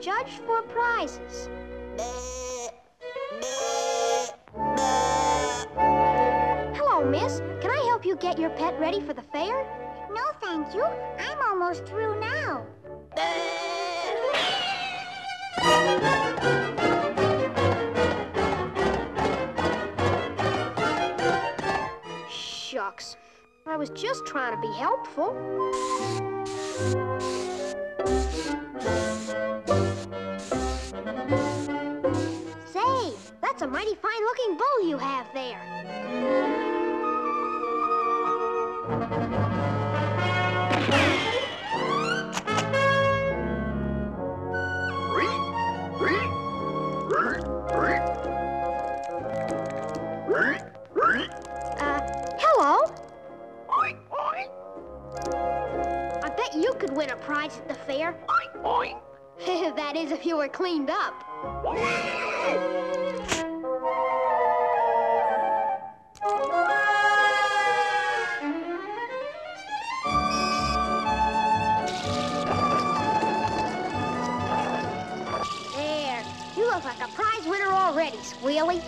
judged for prizes. Hello, miss. Can I help you get your pet ready for the fair? No, thank you. I'm almost through now. Shucks. I was just trying to be helpful. Say, that's a mighty fine-looking bull you have there. Hello? I bet you could win a prize at the fair. That is, if you were cleaned up. There, you look like a prize winner already, Squealy.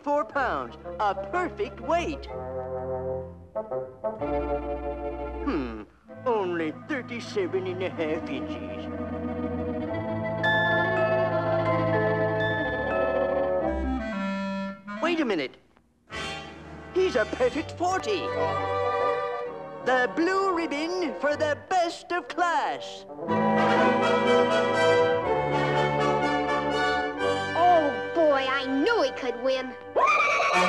£4, a perfect weight. Only 37.5 inches. Wait a minute. He's a perfect 40. The blue ribbon for the best of class. Oh boy, I knew he could win. Come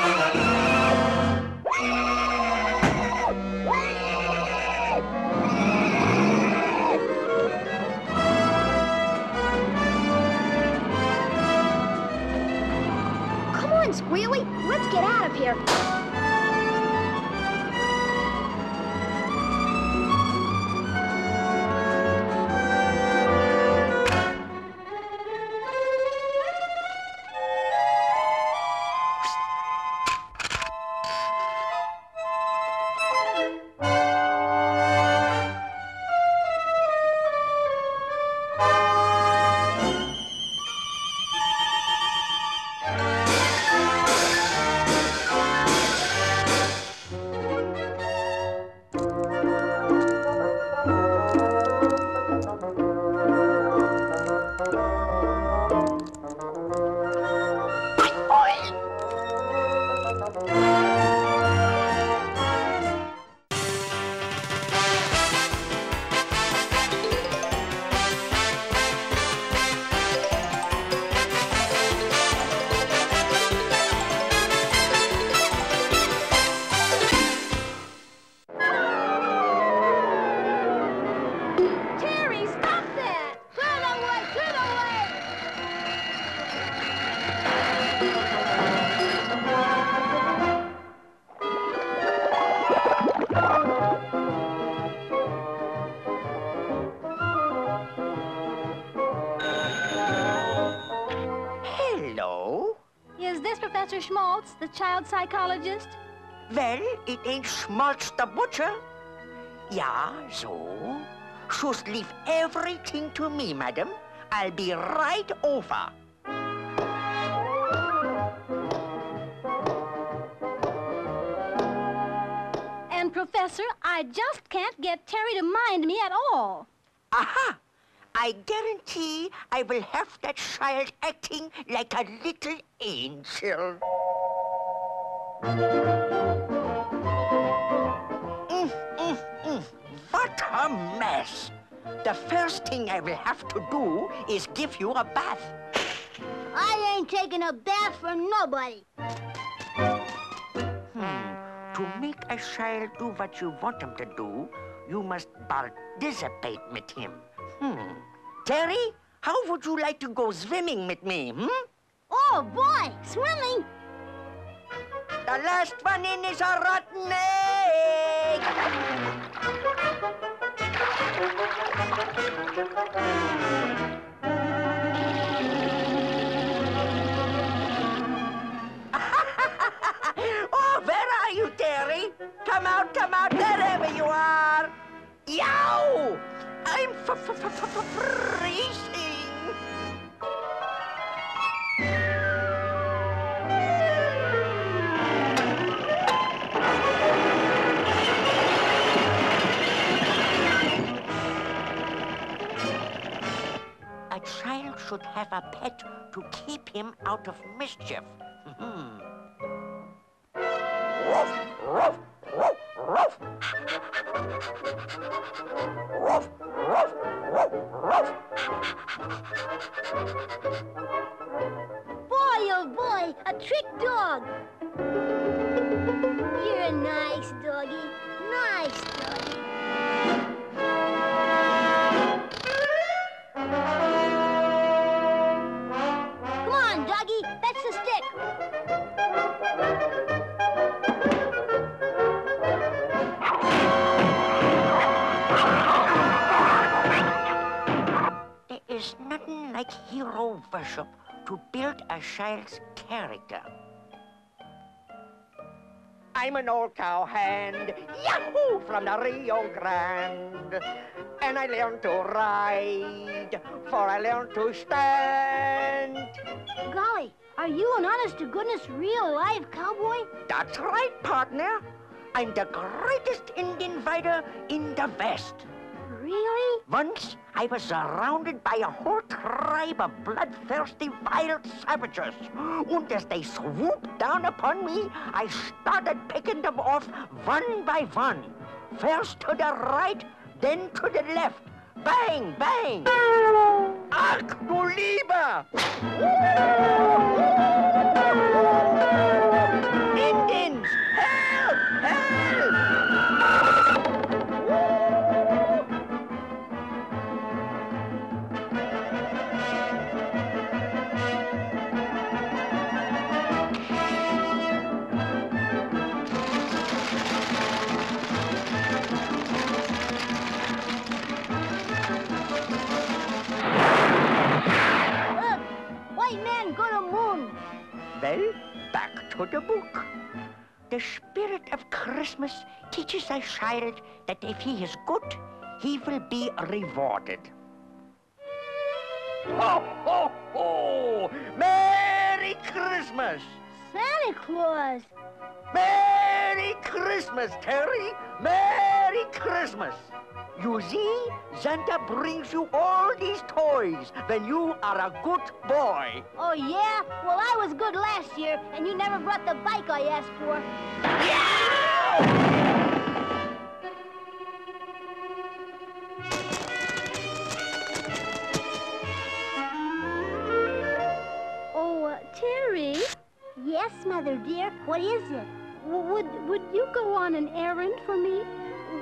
on, Squealy, let's get out of here. Professor Schmaltz, the child psychologist? Well, it ain't Schmaltz the Butcher. Ja, so? Just leave everything to me, madam. I'll be right over. And, Professor, I just can't get Terry to mind me at all. Aha! I guarantee I will have that child acting like a little angel. What a mess! The first thing I will have to do is give you a bath. I ain't taking a bath from nobody. To make a child do what you want him to do, you must participate with him. Terry, how would you like to go swimming with me, Oh, boy, swimming! The last one in is a rotten egg! Oh, where are you, Terry? Come out, wherever you are! Yow! I'm freezing! A child should have a pet to keep him out of mischief. Ruff, ruff, ruff, ruff. Ruff, ruff, ruff, ruff. Boy, oh boy, a trick dog. You're a nice doggy, nice doggy. Come on, doggy, fetch the stick. There's nothing like hero worship to build a child's character. I'm an old cowhand, yahoo, from the Rio Grande. And I learned to ride, for I learned to stand. Golly, are you an honest-to-goodness, real-life cowboy? That's right, partner. I'm the greatest Indian fighter in the West. Really? Once, I was surrounded by a whole tribe of bloodthirsty, wild savages. And as they swooped down upon me, I started picking them off one by one. First to the right, then to the left. Bang, bang! Ach, du lieber! Indians! Help! Help! Well, back to the book. The spirit of Christmas teaches a child that if he is good, he will be rewarded. Ho, ho, ho! Merry Christmas! Santa Claus! Merry Christmas, Terry! Merry Christmas! You see, Santa brings you all these toys when you are a good boy. Oh, yeah? Well, I was good last year, and you never brought the bike I asked for. Yeah! Oh, Terry? Yes, Mother dear? What is it? Would you go on an errand for me?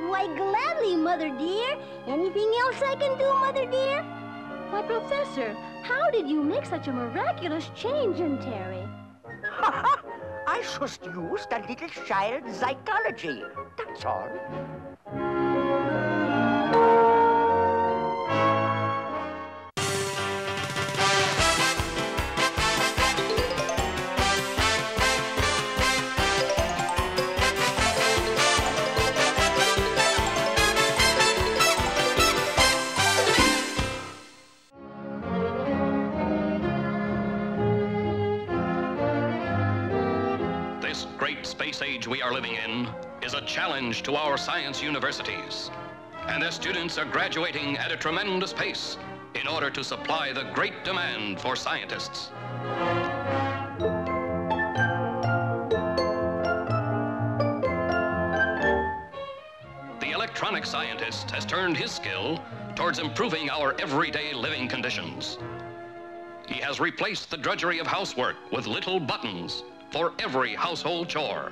Why, gladly, Mother dear. Anything else I can do, Mother dear? Why, Professor, how did you make such a miraculous change in Terry? I just used a little child psychology. That's all. living in is a challenge to our science universities, and their students are graduating at a tremendous pace in order to supply the great demand for scientists. The electronic scientist has turned his skill towards improving our everyday living conditions. He has replaced the drudgery of housework with little buttons for every household chore.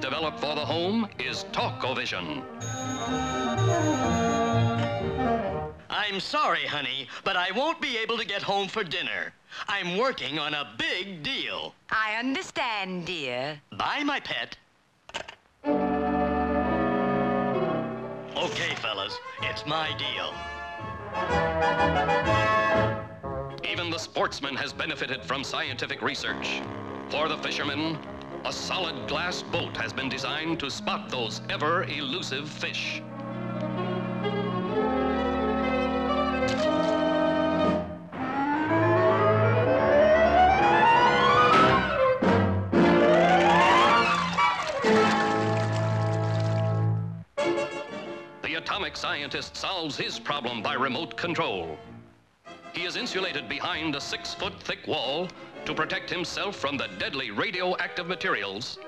Developed for the home is Talk-O-Vision. I'm sorry, honey, but I won't be able to get home for dinner. I'm working on a big deal. I understand, dear. Bye, my pet. Okay, fellas, it's my deal. Even the sportsman has benefited from scientific research. For the fisherman, a solid glass boat has been designed to spot those ever-elusive fish. The atomic scientist solves his problem by remote control. He is insulated behind a 6-foot-thick wall to protect himself from the deadly radioactive materials,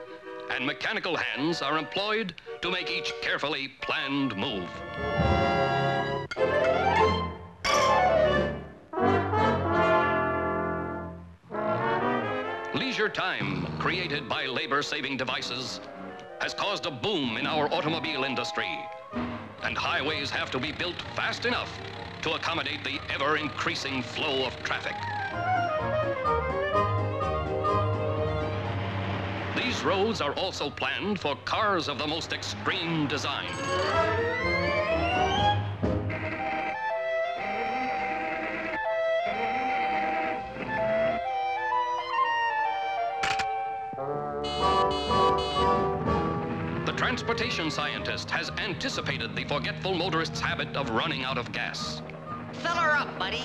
and mechanical hands are employed to make each carefully planned move. Leisure time, created by labor-saving devices, has caused a boom in our automobile industry, and highways have to be built fast enough to accommodate the ever-increasing flow of traffic. These roads are also planned for cars of the most extreme design. The transportation scientist has anticipated the forgetful motorist's habit of running out of gas. Fill her up, buddy.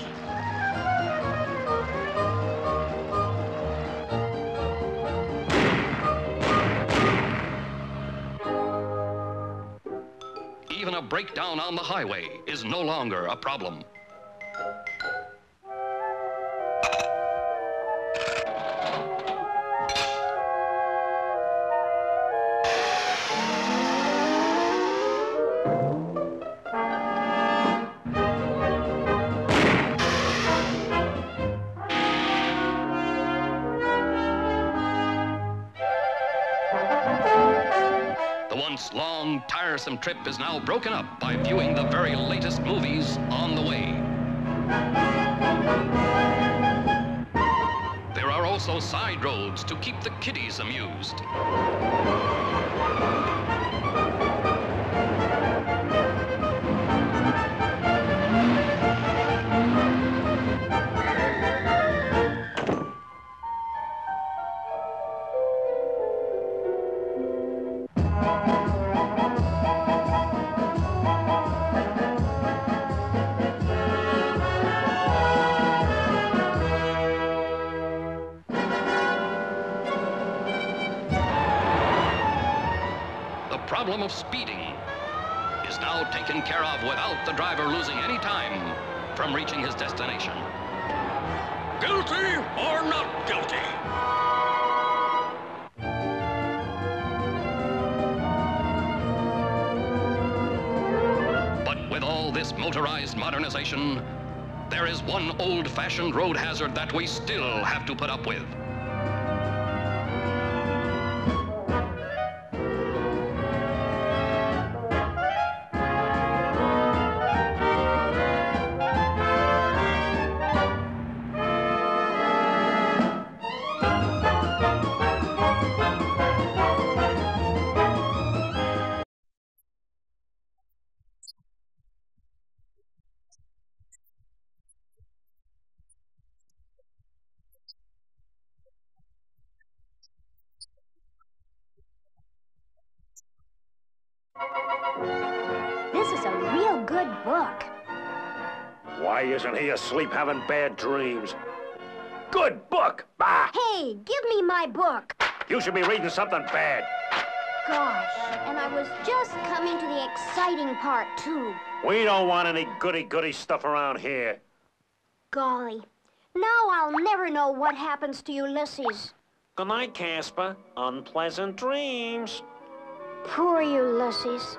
Even a breakdown on the highway is no longer a problem. Long, tiresome trip is now broken up by viewing the very latest movies on the way. There are also side roads to keep the kiddies amused. The problem of speeding is now taken care of without the driver losing any time from reaching his destination. Guilty or not guilty? But with all this motorized modernization, there is one old-fashioned road hazard that we still have to put up with. good book. Why isn't he asleep having bad dreams? Good book! Bah! Hey, give me my book. You should be reading something bad. Gosh, and I was just coming to the exciting part, too. We don't want any goody-goody stuff around here. Golly. Now I'll never know what happens to Ulysses. Good night, Casper. Unpleasant dreams. Poor Ulysses.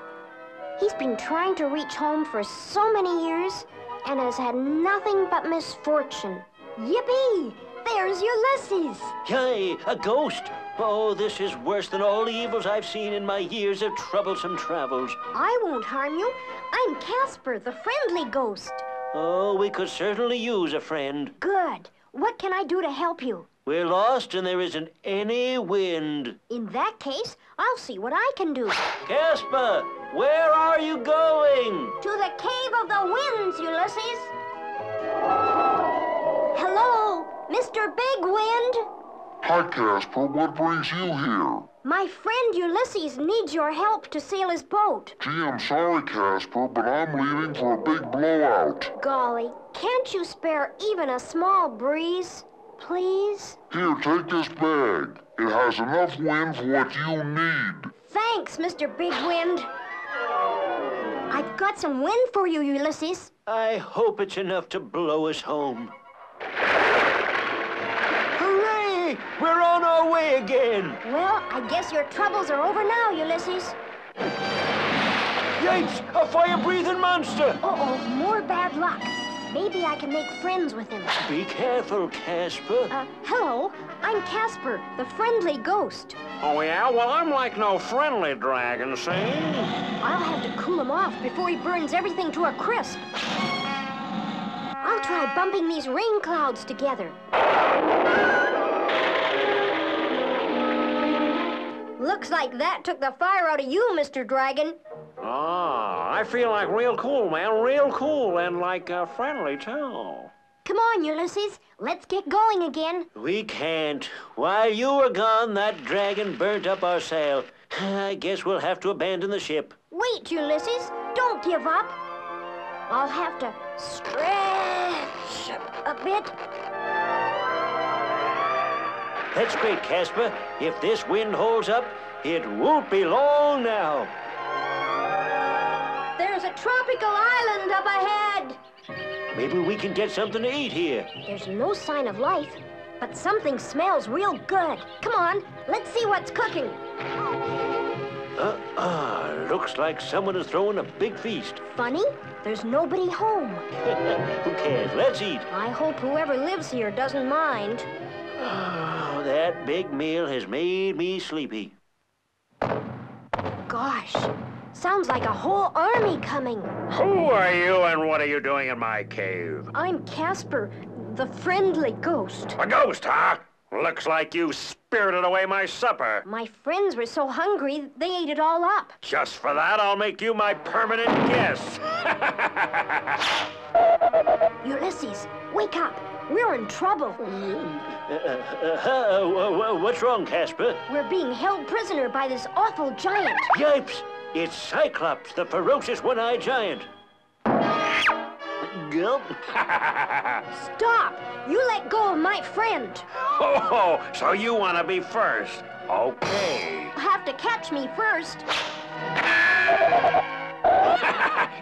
He's been trying to reach home for so many years and has had nothing but misfortune. Yippee! There's Ulysses! Yay! A ghost! Oh, this is worse than all the evils I've seen in my years of troublesome travels. I won't harm you. I'm Casper, the friendly ghost. Oh, we could certainly use a friend. Good. What can I do to help you? We're lost and there isn't any wind. In that case, I'll see what I can do. Casper, where are you going? To the Cave of the Winds, Ulysses. Hello, Mr. Big Wind. Hi, Casper. What brings you here? My friend Ulysses needs your help to sail his boat. Gee, I'm sorry, Casper, but I'm leaving for a big blowout. Golly, can't you spare even a small breeze? Please? Here, take this bag. It has enough wind for what you need. Thanks, Mr. Big Wind. I've got some wind for you, Ulysses. I hope it's enough to blow us home. Hooray! We're on our way again. Well, I guess your troubles are over now, Ulysses. Yikes! A fire-breathing monster! Uh-oh, more bad luck. Maybe I can make friends with him. Be careful, Casper. Hello. I'm Casper, the friendly ghost. Oh, yeah? Well, I'm like no friendly dragon, see? I'll have to cool him off before he burns everything to a crisp. I'll try bumping these rain clouds together. Looks like that took the fire out of you, Mr. Dragon. Ah, I feel like real cool, man. Real cool and, like, friendly, too. Come on, Ulysses. Let's get going again. We can't. While you were gone, that dragon burnt up our sail. I guess we'll have to abandon the ship. Wait, Ulysses. Don't give up. I'll have to stretch a bit. That's great, Casper. If this wind holds up, it won't be long now. There's a tropical island up ahead. Maybe we can get something to eat here. There's no sign of life, but something smells real good. Come on, let's see what's cooking. Looks like someone is throwing a big feast. Funny, there's nobody home. Who cares? Let's eat. I hope whoever lives here doesn't mind. Oh, that big meal has made me sleepy. Gosh. Sounds like a whole army coming. Who are you and what are you doing in my cave? I'm Casper, the friendly ghost. A ghost, huh? Looks like you spirited away my supper. My friends were so hungry, they ate it all up. Just for that, I'll make you my permanent guest. Ulysses, wake up. We're in trouble. What's wrong, Casper? We're being held prisoner by this awful giant. Yipes! It's Cyclops, the ferocious one-eyed giant. Gulp. Stop! You let go of my friend. Oh, so you want to be first. Okay. You have to catch me first.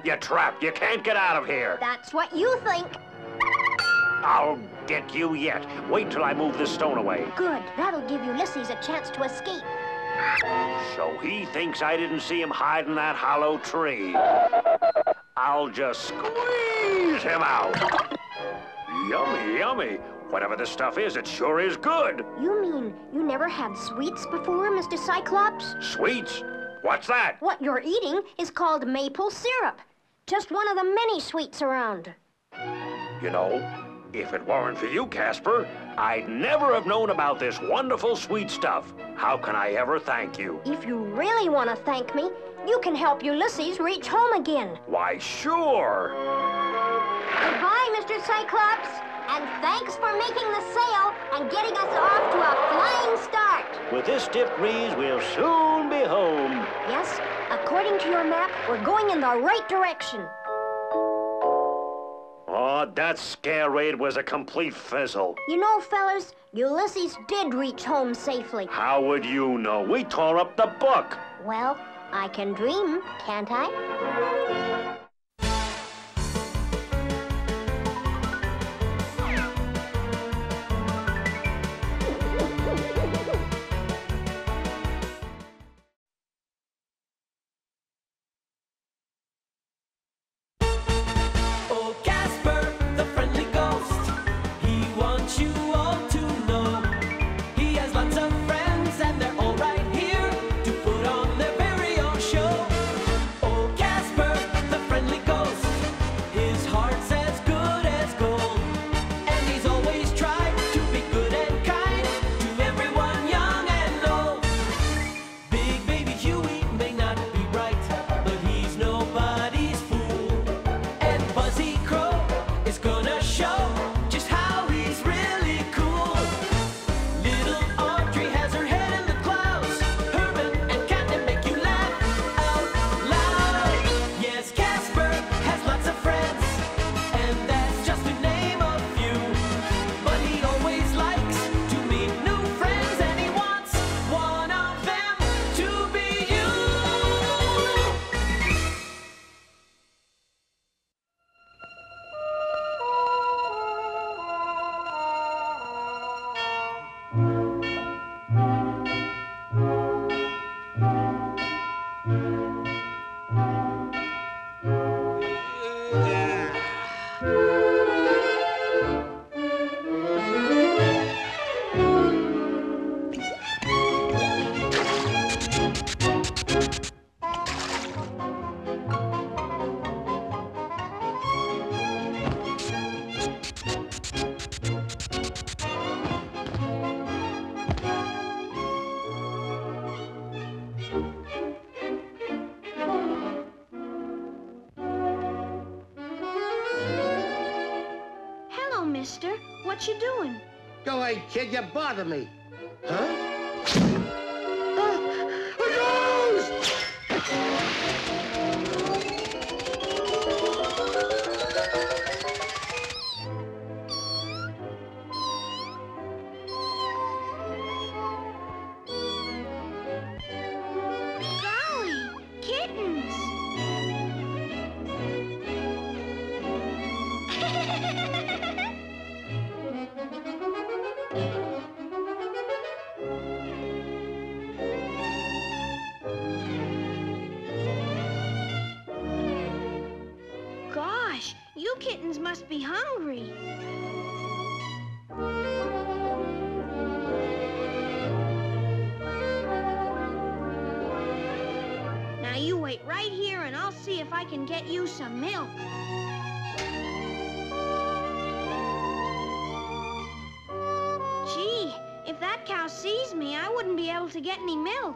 You're trapped. You can't get out of here. That's what you think. I'll get you yet. Wait till I move this stone away. Good. That'll give Ulysses a chance to escape. So he thinks I didn't see him hide in that hollow tree. I'll just squeeze him out. Yummy, yummy. Whatever this stuff is, it sure is good. You mean you never had sweets before, Mr. Cyclops? Sweets? What's that? What you're eating is called maple syrup. Just one of the many sweets around. You know, if it weren't for you, Casper, I'd never have known about this wonderful sweet stuff. How can I ever thank you? If you really want to thank me, you can help Ulysses reach home again. Why, sure. Goodbye, Mr. Cyclops, and thanks for making the sail and getting us off to a flying start. With this stiff breeze, we'll soon be home. Yes, according to your map, we're going in the right direction. Aw, that scare raid was a complete fizzle. You know, fellas, Ulysses did reach home safely. How would you know? We tore up the book. Well, I can dream, can't I? What you doing? Go away, kid, you bother me. Huh? A ghost! Golly, kittens! You kittens must be hungry. Now you wait right here and I'll see if I can get you some milk. Gee, if that cow sees me, I wouldn't be able to get any milk.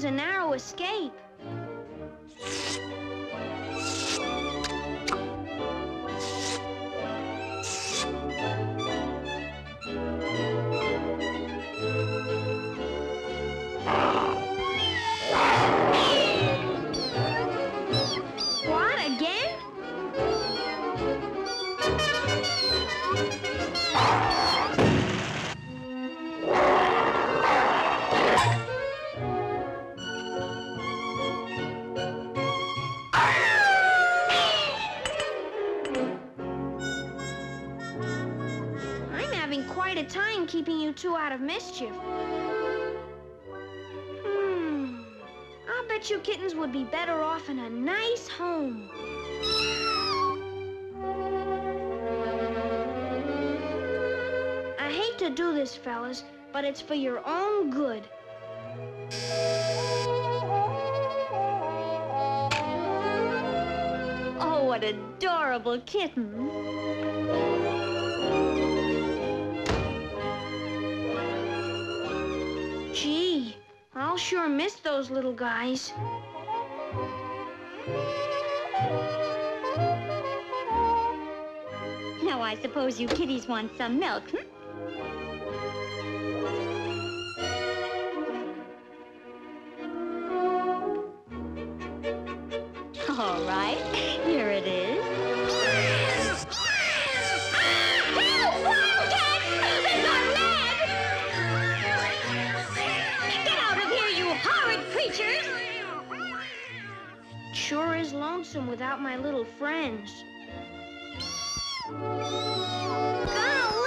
was a narrow escape. Keeping you two out of mischief. I'll bet you kittens would be better off in a nice home. I hate to do this, fellas, but it's for your own good. Oh, what adorable kitten. Gee, I'll sure miss those little guys. Now, I suppose you kitties want some milk, hmm? All right, here it is. Sure is lonesome without my little friends. Golly!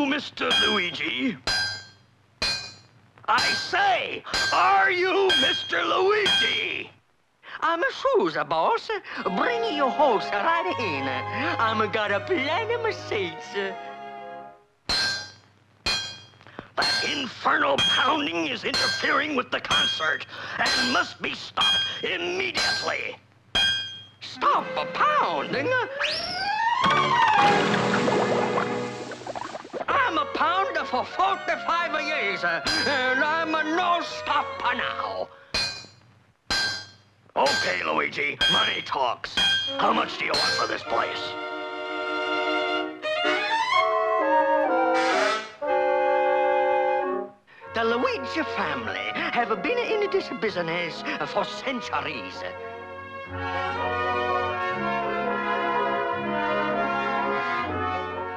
Mr. Luigi? I say, are you Mr. Luigi? I'm a Sousa, boss. Bring your horse right in. I'm gotta plan of my seats. That infernal pounding is interfering with the concert and must be stopped immediately. Stop the pounding? I'm a pounder for 45 years, and I'm a no-stopper now. Okay, Luigi, money talks. How much do you want for this place? The Luigi family have been in this business for centuries.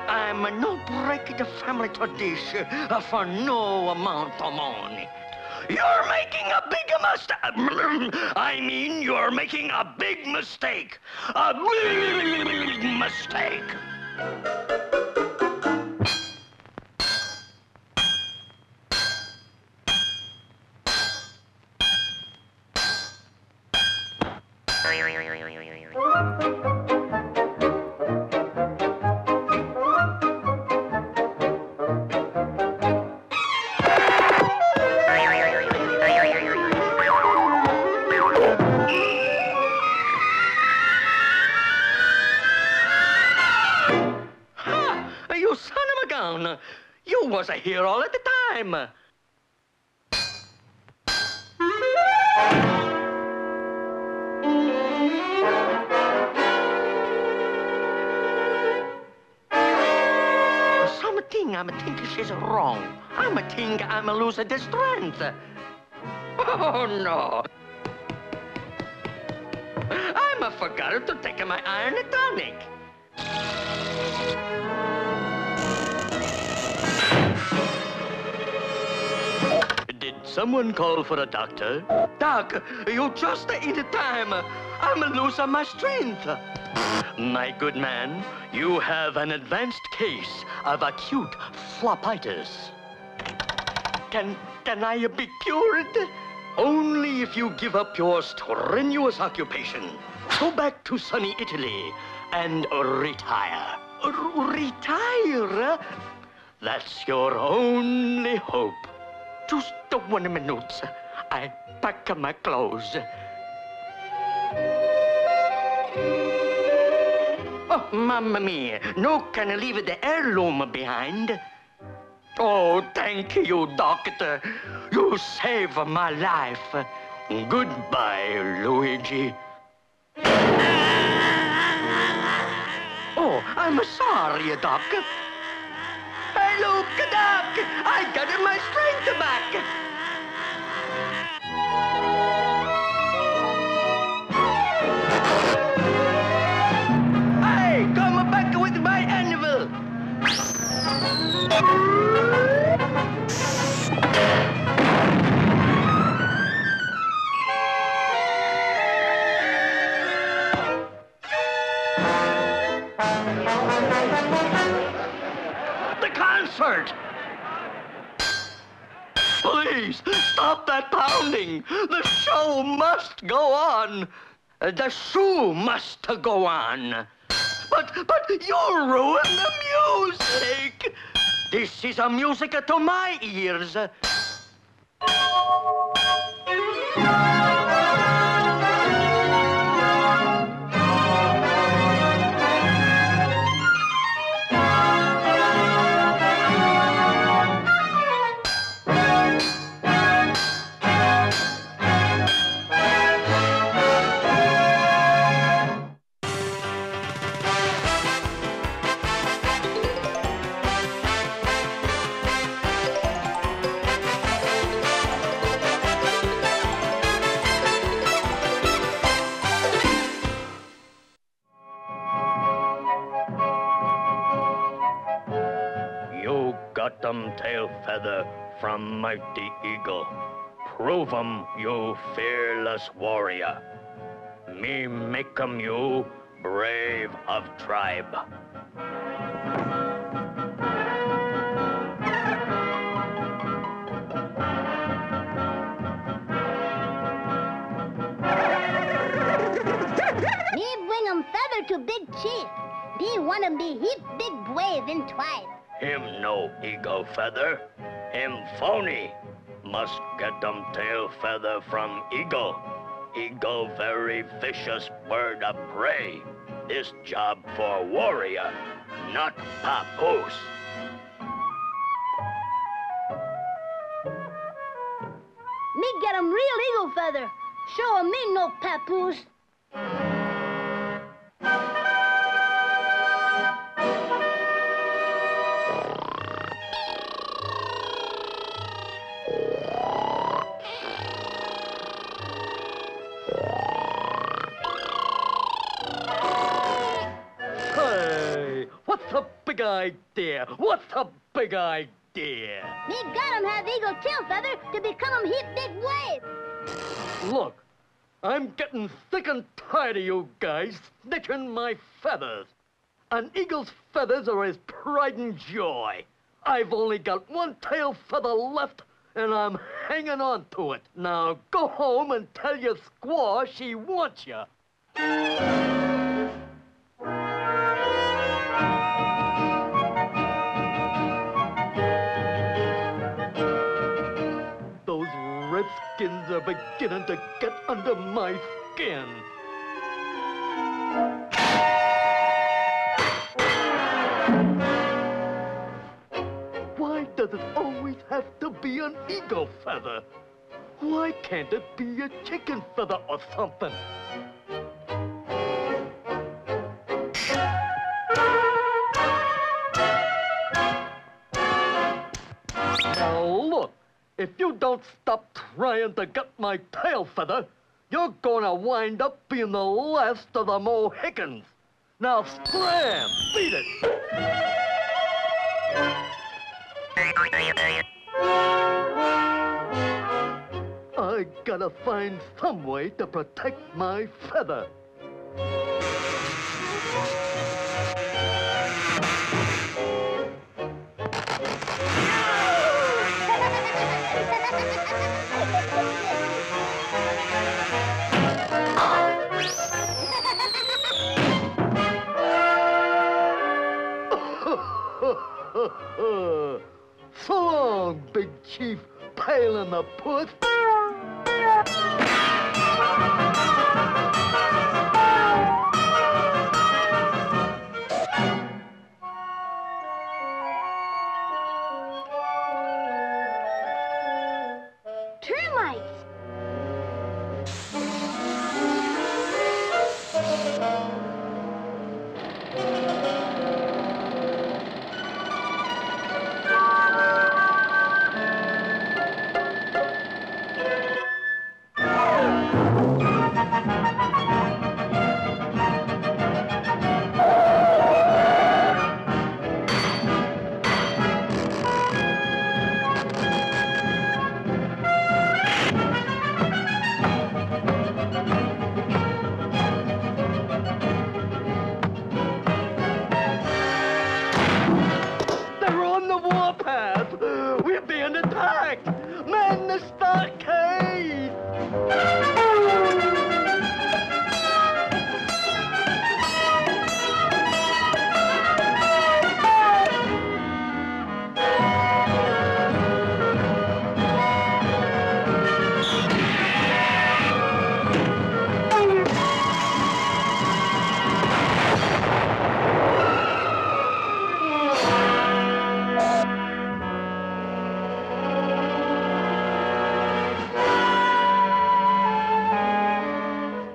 I'm not breaking the family tradition for no amount of money. You're making a big mistake. I mean, you're making a big mistake. A big mistake. down. You was here all at the time. Something I'm thinking she's wrong. I'm think I'm losing the strength. Oh no. I forgot to take my iron tonic. Did someone call for a doctor? Doc, you just in time. I'm losing my strength. My good man, you have an advanced case of acute flopitis. Can I be cured? Only if you give up your strenuous occupation. Go back to sunny Italy and retire. Retire? That's your only hope. Just 1 minute. I pack my clothes. Oh, mamma mia. No can leave the heirloom behind. Oh, thank you, Doctor. You saved my life. Goodbye, Luigi. Oh, I'm sorry, Doc. Hey, look, Doc! I got my strength back! Hey, come back with my anvil! Please, stop that pounding. The show must go on. The shoe must go on. But you ruined the music. This is a music to my ears. Tail feather from mighty eagle. Prove 'em, you fearless warrior. Me make 'em you brave of tribe. Me bring 'em feather to big chief. Me want 'em be heap big brave in tribe. Him no ego feather, him phony. Must get them tail feather from eagle. Eagle very vicious bird of prey. This job for warrior, not papoose. Me get him real eagle feather. Show him me no papoose. Idea. What's a big idea? Me got him have eagle tail feather to become him heap big wave. Look, I'm getting thick and tired of you guys snitching my feathers. An eagle's feathers are his pride and joy. I've only got one tail feather left, and I'm hanging on to it. Now go home and tell your squaw she wants you. Skins are beginning to get under my skin. have to be an eagle feather? Why can't it be a chicken feather or something? Now look, if you don't stop trying to get my tail feather, you're gonna wind up being the last of the Mohicans. Now scram! Beat it! I gotta find some way to protect my feather. So long, Big Chief, Pale in the Puss.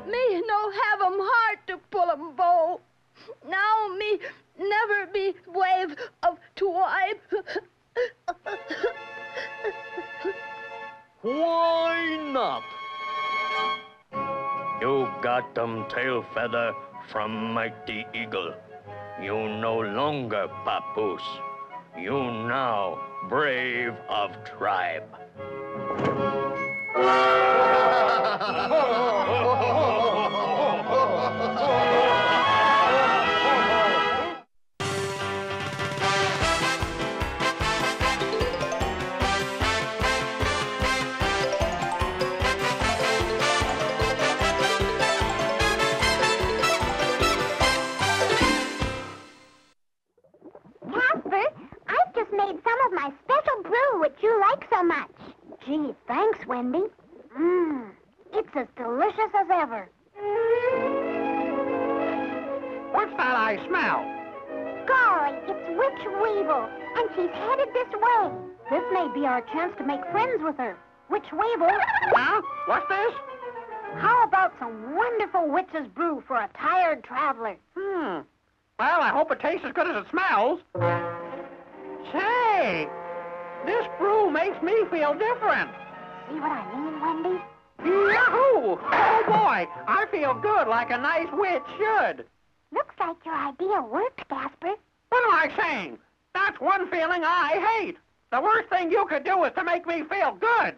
Termites! Tail feather from Mighty Eagle. You no longer papoose. You now brave of tribe. Gee, thanks, Wendy. Mmm, it's as delicious as ever. What's that I smell? Golly, it's Witch Weevil, and she's headed this way. This may be our chance to make friends with her. Witch Weevil? Huh? What's this? How about some wonderful witch's brew for a tired traveler? Hmm. Well, I hope it tastes as good as it smells. Say! This brew makes me feel different. See what I mean, Wendy? Yahoo! Oh, boy! I feel good like a nice witch should. Looks like your idea worked, Casper. What am I saying? That's one feeling I hate. The worst thing you could do is to make me feel good.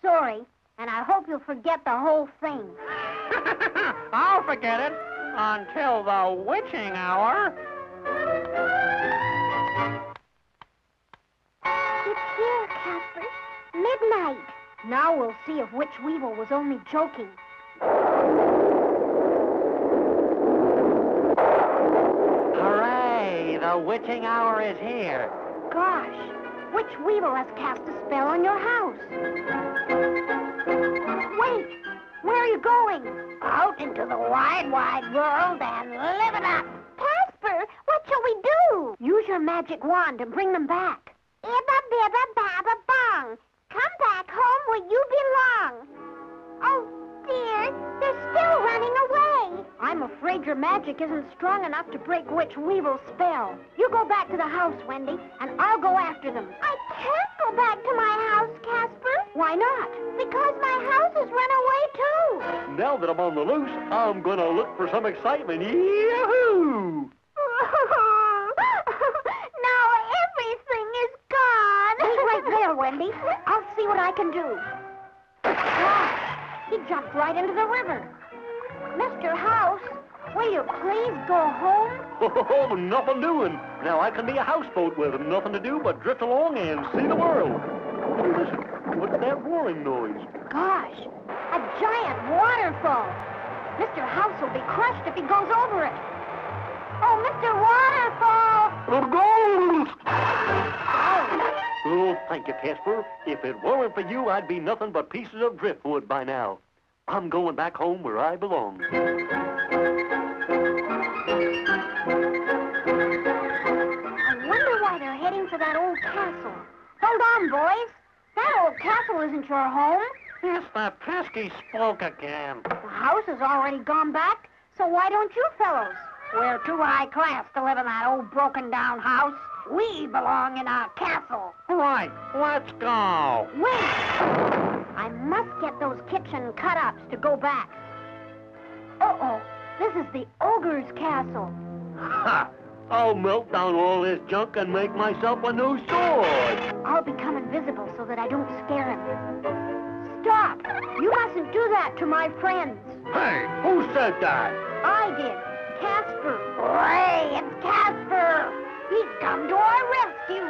Sorry, and I hope you'll forget the whole thing. I'll forget it until the witching hour. Here, Casper. Midnight. Now we'll see if Witch Weevil was only joking. Hooray! The witching hour is here. Gosh, Witch Weevil has cast a spell on your house. Wait! Where are you going? Out into the wide, wide world and live it up. Casper, what shall we do? Use your magic wand and bring them back. Ibba, bibba, babba, ba. wrong. Come back home where you belong. Oh, dear, they're still running away. I'm afraid your magic isn't strong enough to break Witch Weevil's spell. You go back to the house, Wendy, and I'll go after them. I can't go back to my house, Casper. Why not? Because my house has run away, too. Now that I'm on the loose, I'm going to look for some excitement. Yahoo! Now everything is gone. Be right there, Wendy. I'll see what I can do. Gosh, he jumped right into the river. Mr. House, will you please go home? Oh, nothing doing. Now I can be a houseboat with him. Nothing to do but drift along and see the world. Hey, listen, what's that roaring noise? Gosh, a giant waterfall. Mr. House will be crushed if he goes over it. Oh, Mr. Waterfall! The ghost! Oh, thank you, Casper. If it weren't for you, I'd be nothing but pieces of driftwood by now. I'm going back home where I belong. I wonder why they're heading for that old castle. Hold on, boys. That old castle isn't your home. Yes, that pesky spoke again. The house has already gone back, so why don't you fellows? We're too high class to live in that old broken-down house. We belong in our castle. Right, let's go. Wait! I must get those kitchen cut-ups to go back. Uh-oh, this is the ogre's castle. Ha! I'll melt down all this junk and make myself a new sword. I'll become invisible so that I don't scare him. Stop! You mustn't do that to my friends. Hey, who said that? I did. Casper. Hey, it's Casper. He's come to our rescue.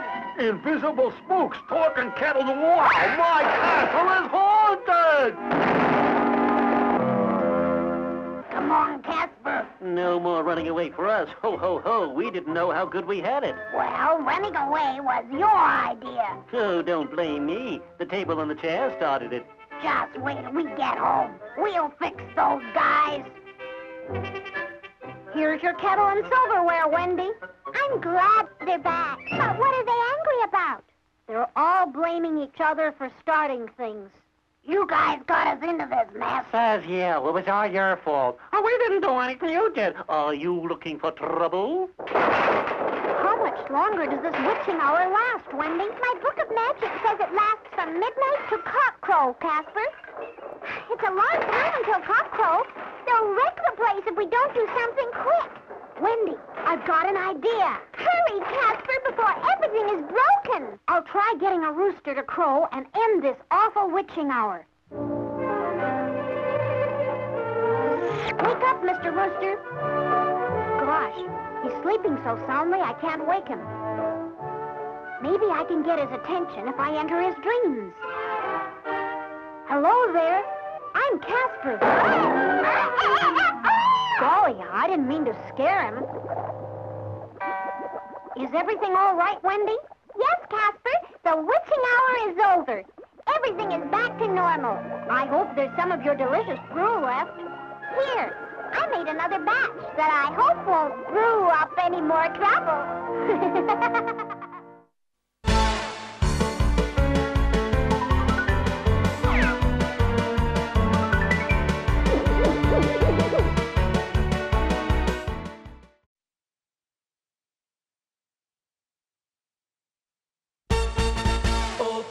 Invisible spooks talking cattle to water. My castle is haunted. Come on, Casper. No more running away for us. Ho, ho, ho. We didn't know how good we had it. Well, running away was your idea. Oh, don't blame me. The table and the chair started it. Just wait till we get home. We'll fix those guys. Here's your kettle and silverware, Wendy. I'm glad they're back. But what are they angry about? They're all blaming each other for starting things. You guys got us into this mess. Says you. It was all your fault. Oh, we didn't do anything you did. Are you looking for trouble? How much longer does this witching hour last, Wendy? My book of magic says it lasts from midnight to cockcrow, Casper. It's a long time until cockcrow. They'll wreck the place if we don't do something quick. Wendy, I've got an idea. Hurry, Casper, before everything is broken. I'll try getting a rooster to crow and end this awful witching hour. Wake up, Mr. Rooster. Gosh, he's sleeping so soundly I can't wake him. Maybe I can get his attention if I enter his dreams. Hello there. I'm Casper. Golly, I didn't mean to scare him. Is everything all right, Wendy? Yes, Casper. The witching hour is over. Everything is back to normal. I hope there's some of your delicious brew left. Here, I made another batch that I hope won't brew up any more trouble.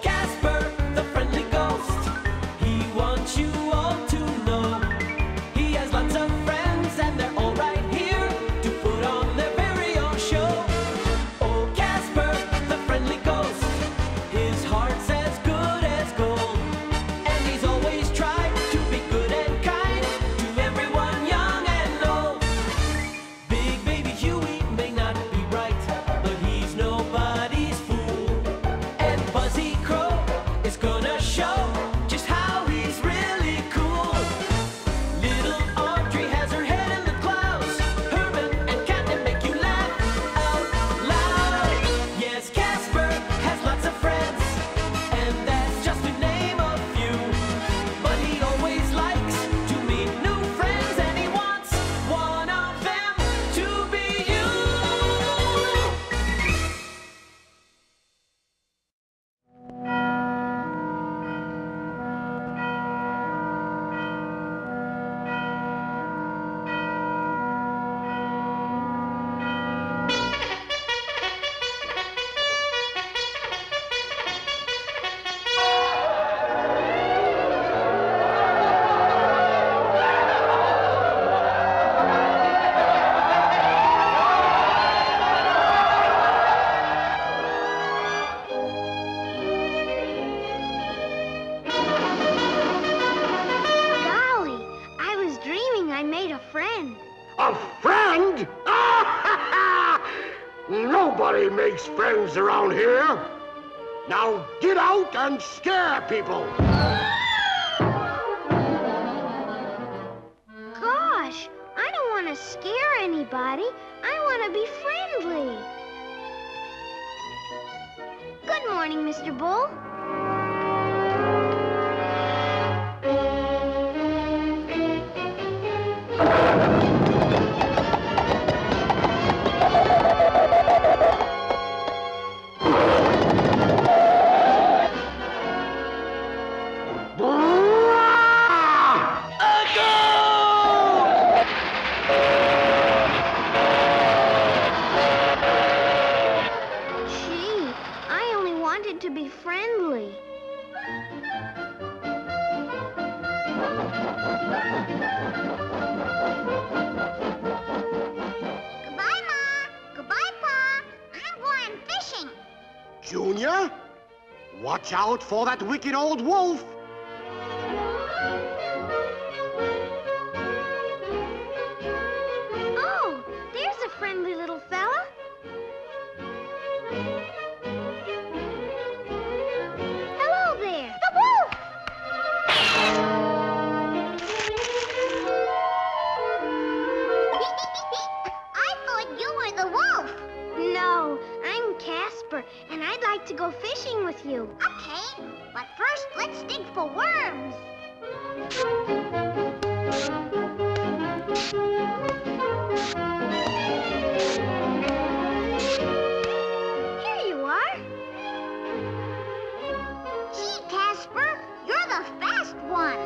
Casper, Nobody makes friends around here. Now get out and scare people. Gosh, I don't want to scare anybody. I want to be friendly. Good morning, Mr. Bull. Watch out for that wicked old wolf! Oh, there's a friendly little fella. Hello there! The wolf! I thought you were the wolf! No, I'm Casper, and I'd like to go fishing with you. Okay, but first let's dig for worms. Here you are. Gee, Casper, you're the fast one.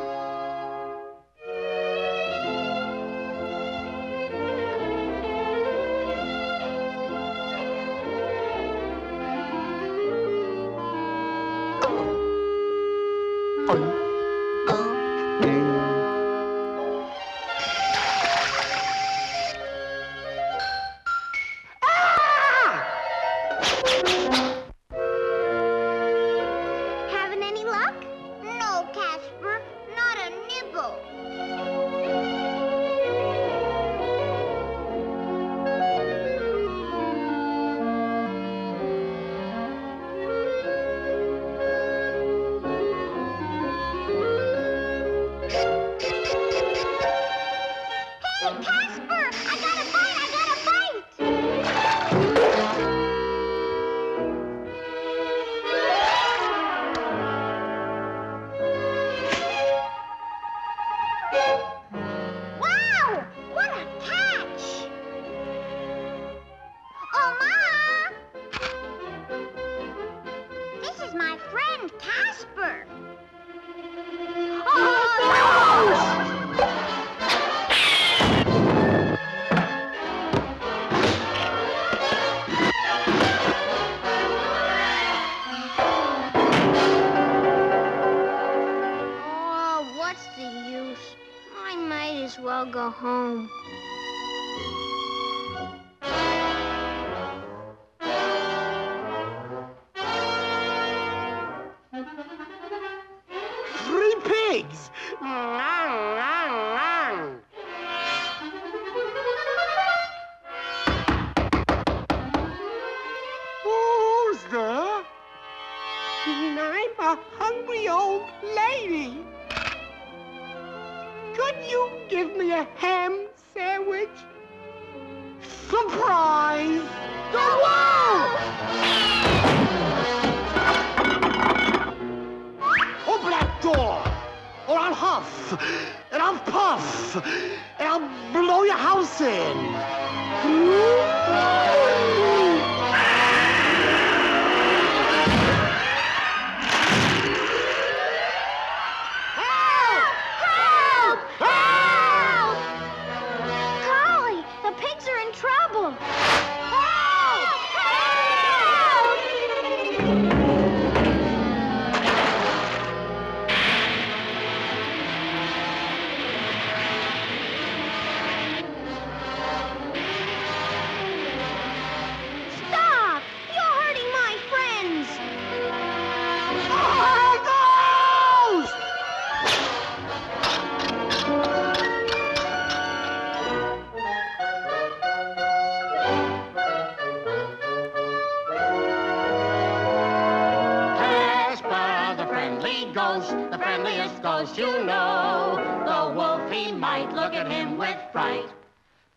ghost, the friendliest ghost you know. The wolf, he might look at him with fright,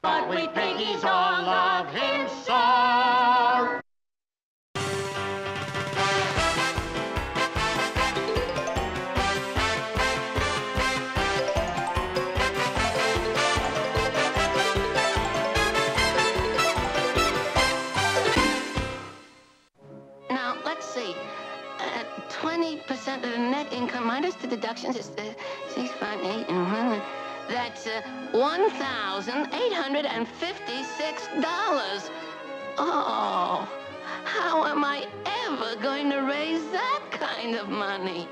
but we piggies all love him so. The net income minus the deductions is 658 and 1. That's $1,856. Oh, how am I ever going to raise that kind of money?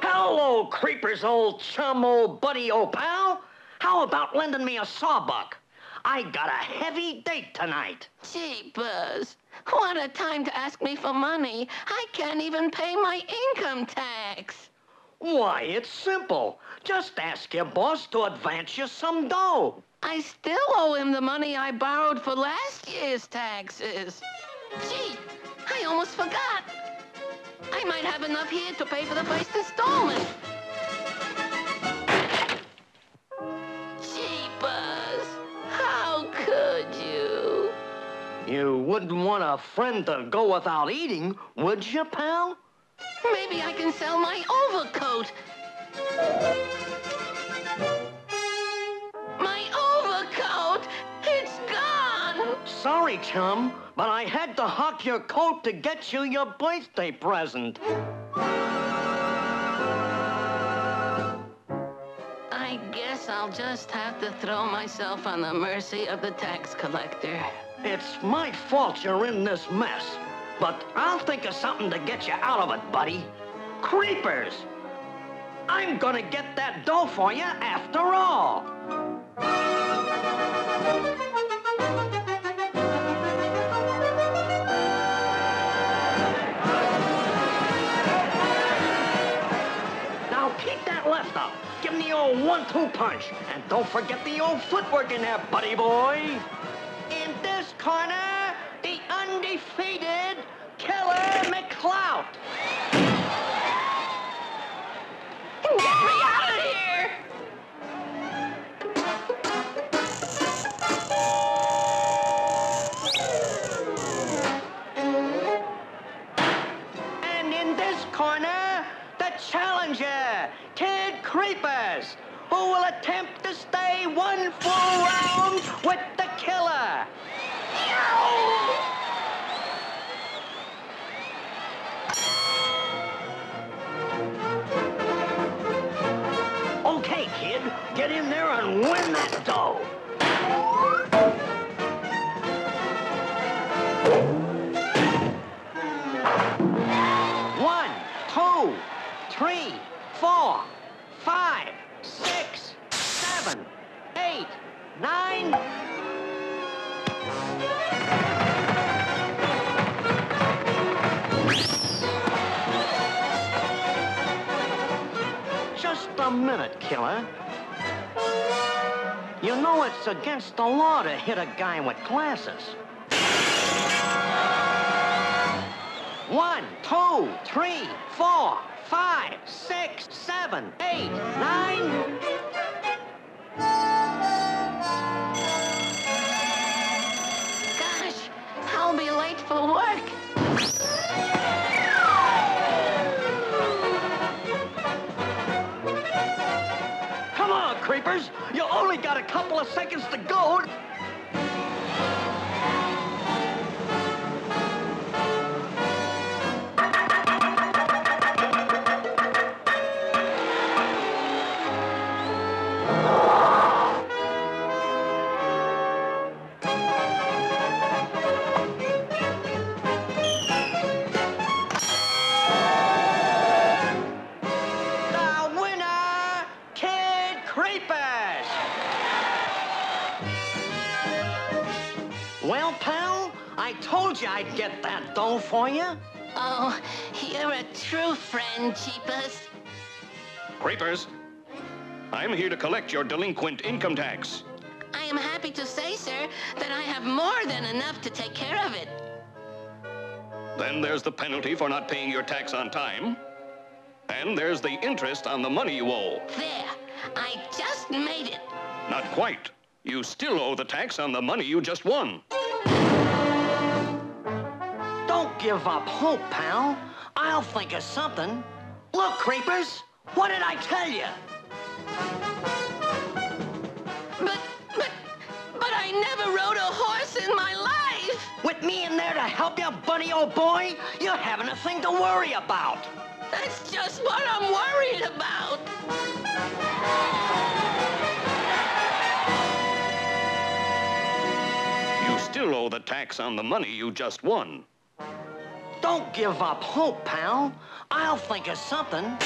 Hello, creepers, old chum, old buddy, old pal. How about lending me a sawbuck? I got a heavy date tonight. Jeepers. What a time to ask me for money. I can't even pay my income tax. Why, it's simple. Just ask your boss to advance you some dough. I still owe him the money I borrowed for last year's taxes. Gee, I almost forgot. I might have enough here to pay for the first installment. Jeepers, how could you? You wouldn't want a friend to go without eating, would you, pal? Maybe I can sell my overcoat. My overcoat! It's gone! Sorry, chum, but I had to hock your coat to get you your birthday present. I guess I'll just have to throw myself on the mercy of the tax collector. It's my fault you're in this mess, but I'll think of something to get you out of it, buddy. Creepers! I'm gonna get that dough for you after all. Now keep that left up. Give me the old 1-2 punch. And don't forget the old footwork in there, buddy boy. Corner, the undefeated Killer McClout. Get me out of here! And in this corner, the challenger, Ted Creepers, who will attempt to stay one full round with the killer. Okay, kid, get in there and win that dough. One, two, three, four, five, six, seven, eight, nine. Just a minute, Killer. You know it's against the law to hit a guy with glasses. One, two, three, four, five, six, seven, eight, nine. I'll be late for work. Come on, creepers. You only got a couple of seconds to go. I'd get that dough for you. Oh, you're a true friend, Jeepers. Creepers, I'm here to collect your delinquent income tax. I am happy to say, sir, that I have more than enough to take care of it. Then there's the penalty for not paying your tax on time. And there's the interest on the money you owe. There. I just made it. Not quite. You still owe the tax on the money you just won. Don't give up hope, pal. I'll think of something. Look, Creepers, what did I tell you? But I never rode a horse in my life. With me in there to help you, buddy old boy, you haven't a thing to worry about. That's just what I'm worried about. You still owe the tax on the money you just won. Don't give up hope, pal. I'll think of something.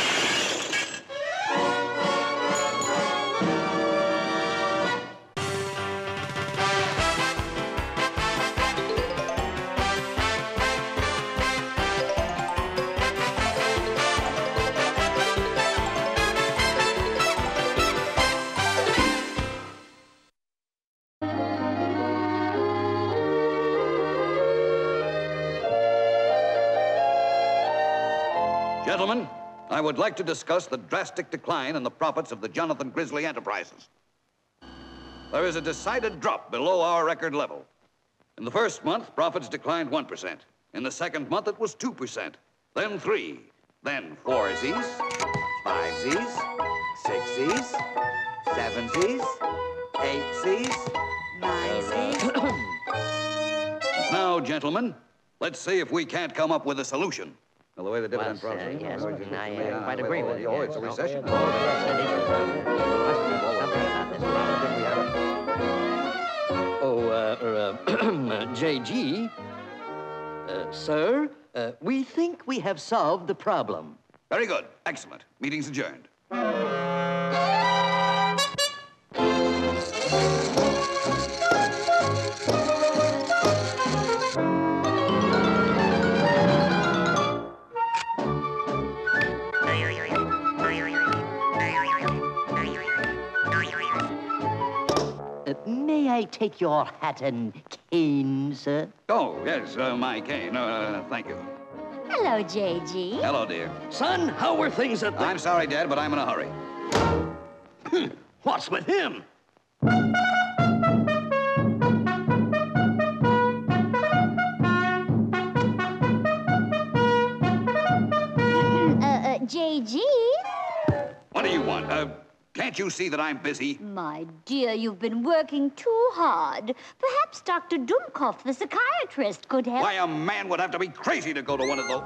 Gentlemen, I would like to discuss the drastic decline in the profits of the Jonathan Grizzly Enterprises. There is a decided drop below our record level. In the first month, profits declined 1%. In the second month, it was 2%, then 3%, then 4%, 5%, 6%, 7%, 8%, 9%. Now, gentlemen, let's see if we can't come up with a solution. Well, the way the dividend process... Yes, I quite agree with you. Oh, it's a recession. J.G., sir, we think we have solved the problem. Very good. Excellent. Meeting's adjourned. May I take your hat and cane, sir? Oh, yes, my cane. Thank you. Hello, J.G. Hello, dear. Son, how were things at the... I'm sorry, Dad, but I'm in a hurry. What's with him? J.G.? What do you want? Can't you see that I'm busy? My dear, you've been working too hard. Perhaps Dr. Dumkoff, the psychiatrist, could help. Why, a man would have to be crazy to go to one of those...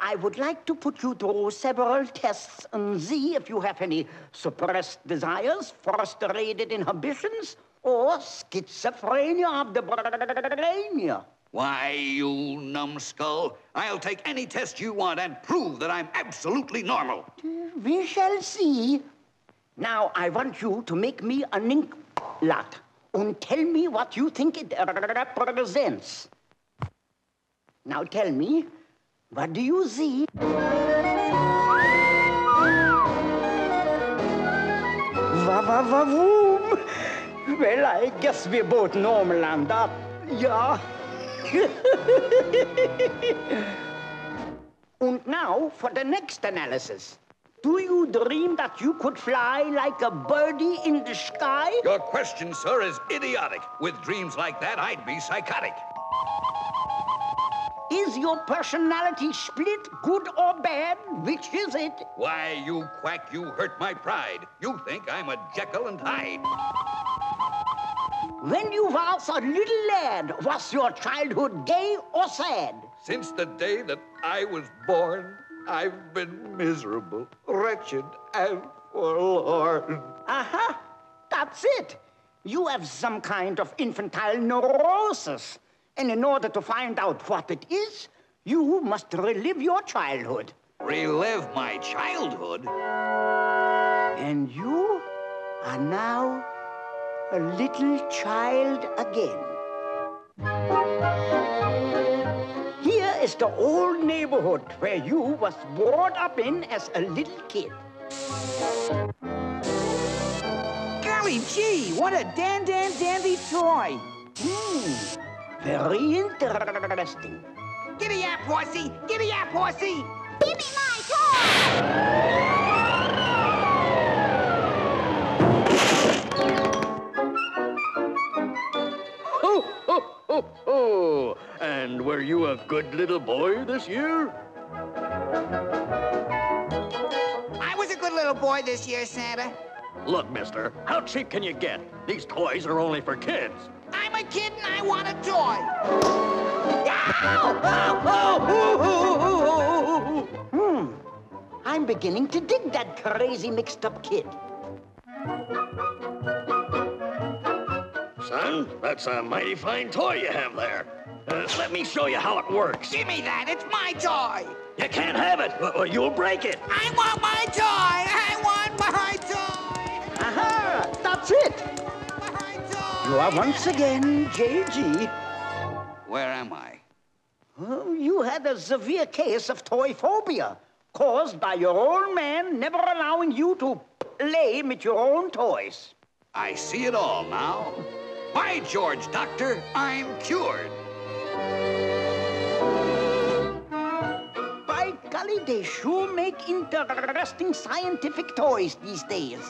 I would like to put you through several tests and see if you have any suppressed desires, frustrated inhibitions, or schizophrenia of the brain. Why, you numbskull, I'll take any test you want and prove that I'm absolutely normal. We shall see. Now, I want you to make me an ink blot and tell me what you think it represents. Now, tell me. What do you see? Va-va-va-voom! Well, I guess we're both normal and that, yeah. And now for the next analysis. Do you dream that you could fly like a birdie in the sky? Your question, sir, is idiotic. With dreams like that, I'd be psychotic. Is your personality split, good or bad? Which is it? Why, you quack, you hurt my pride. You think I'm a Jekyll and Hyde. When you was a little lad, was your childhood gay or sad? Since the day that I was born, I've been miserable, wretched, and forlorn. Uh-huh. That's it. You have some kind of infantile neurosis. And in order to find out what it is, you must relive your childhood. Relive my childhood? And you are now a little child again. Here is the old neighborhood where you was brought up in as a little kid. Golly gee, what a dandy toy. Very interesting. Gimme up, horsey! Gimme up, horsey! Gimme my toy! Ho, ho, ho, ho! And were you a good little boy this year? I was a good little boy this year, Santa. Look, mister, how cheap can you get? These toys are only for kids. I'm a kid and I want a toy. I'm beginning to dig that crazy mixed-up kid. Son, that's a mighty fine toy you have there. Let me show you how it works. Give me that. It's my toy. You can't have it. Or you'll break it. I want my toy. I want my toy. Aha! That's it. You are once again, JG. Where am I? Oh, you had a severe case of toy phobia caused by your old man never allowing you to play with your own toys. I see it all now. By George, Doctor, I'm cured. By golly, they sure make interesting scientific toys these days.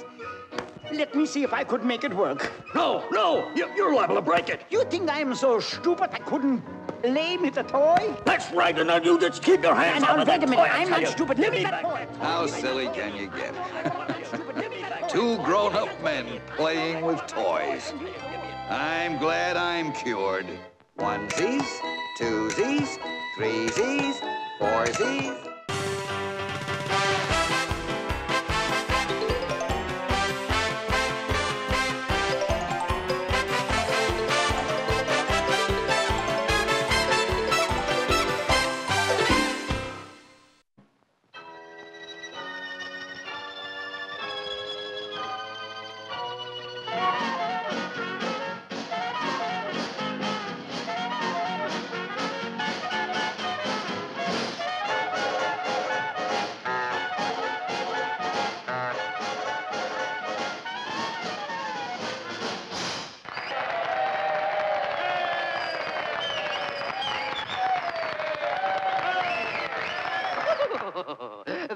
Let me see if I could make it work. No, no, you're liable to break it. You think I am so stupid I couldn't play with a toy? That's right, and now you just keep your hands on that toy. Wait a minute, I'm not stupid. Let me back. How silly can you get? Two grown-up men playing with toys. I'm glad I'm cured. Onesies, twosies, threesies, foursies.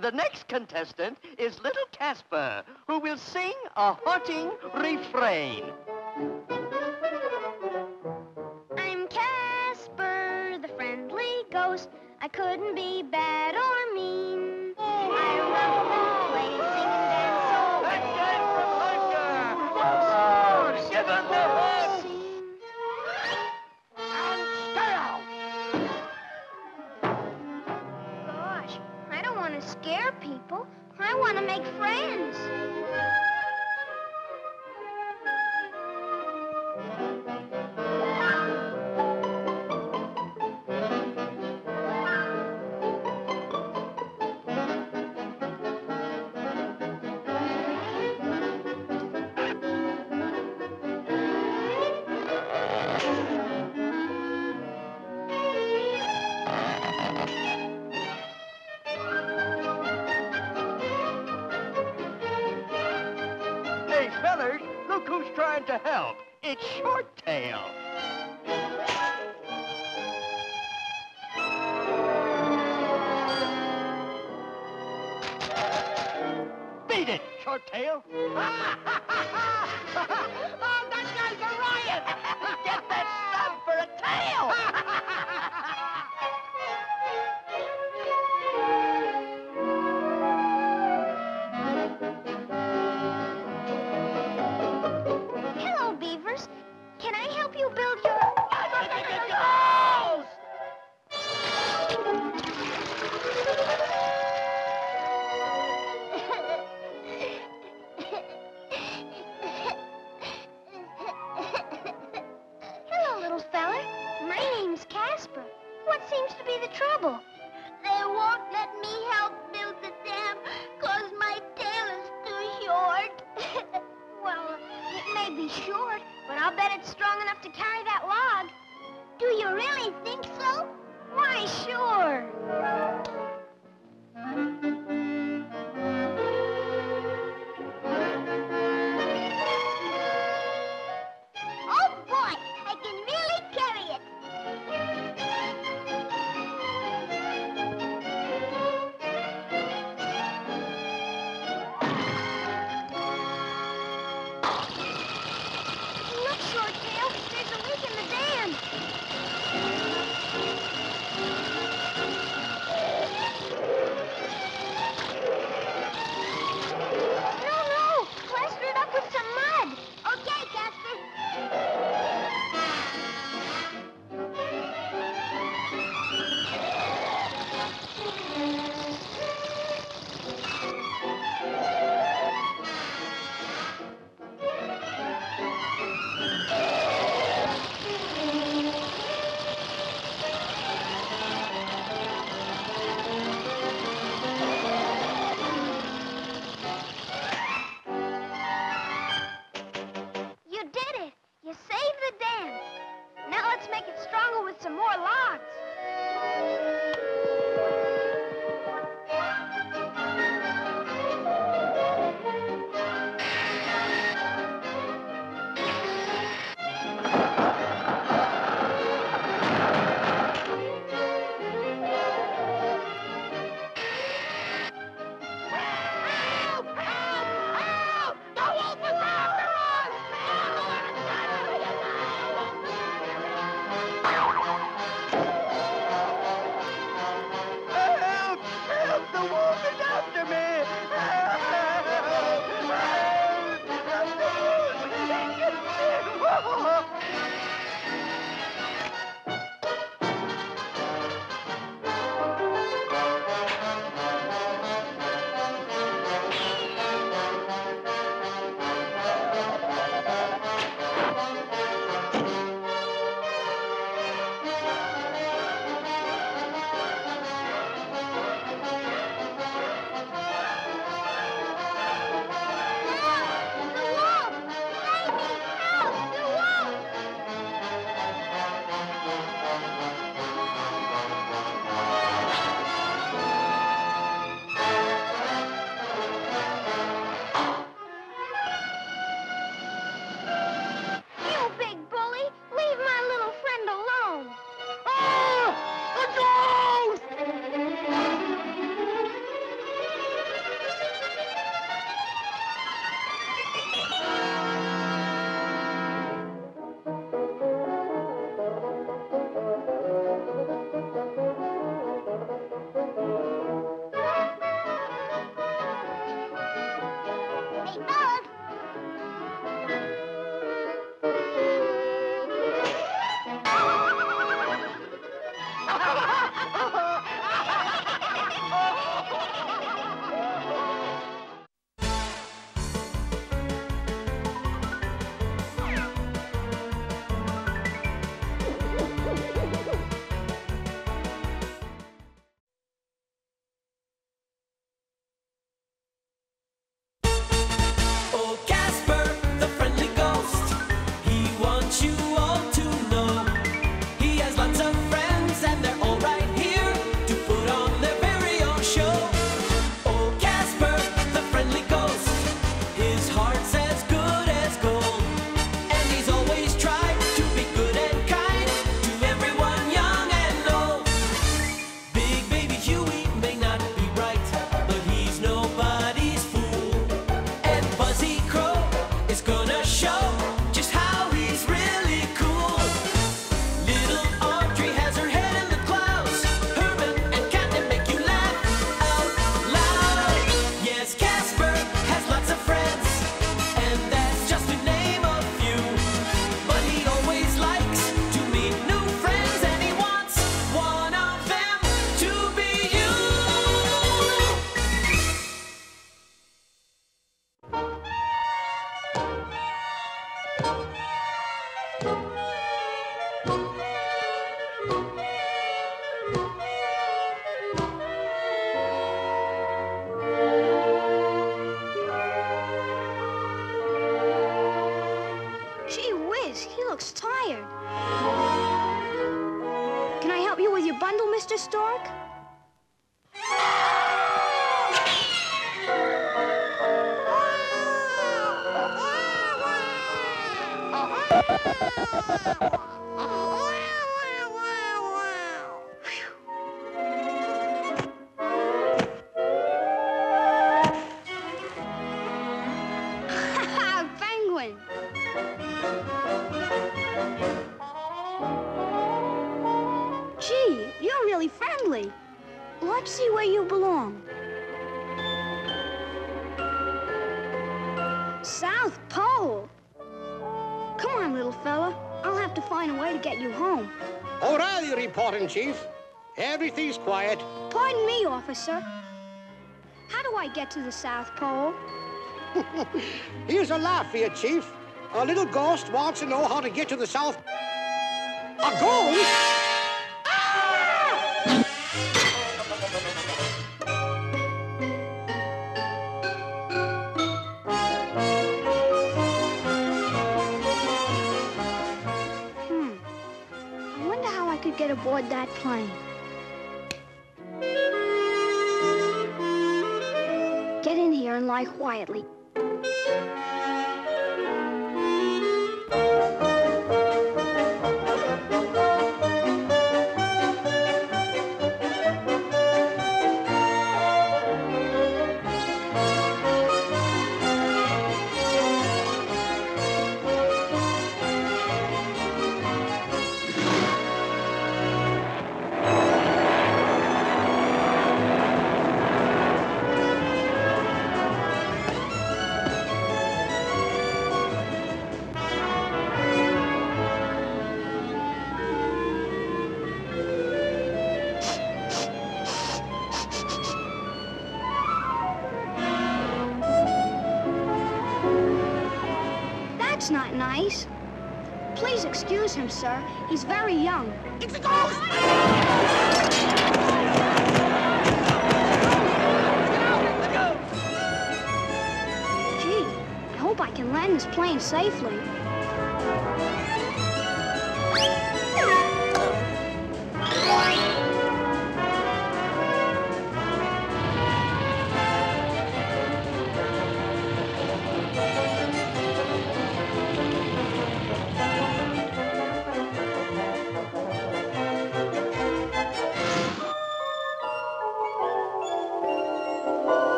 The next contestant is little Casper, who will sing a haunting refrain. I'm Casper, the friendly ghost. I couldn't be bad or mean. I love always sing and dance so well. Casper, give him the horse! And stay out! Gosh, I don't want to scare people. I want to make friends. To help. It's Short Tail. Beat it, Short Tail. Oh, that guy's a riot. Get that stuff for a tail. bet it's strong enough to carry that log. Do you really think so? Why, sure. Look, Shorttail, there's a leak in tired. Can I help you with your bundle, Mr. Stork? Penguin. Gee, you're really friendly. Let's see where you belong. South Pole. Come on, little fella. I'll have to find a way to get you home. O'Reilly reporting, Chief. Everything's quiet. Pardon me, officer. How do I get to the South Pole? Here's a laugh for you, Chief. A little ghost wants to know how to get to the South... A ghost? Ah! I wonder how I could get aboard that plane. Get in here and lie quietly. That's not nice. Please excuse him, sir. He's very young. It's a ghost! Gee, I hope I can land this plane safely.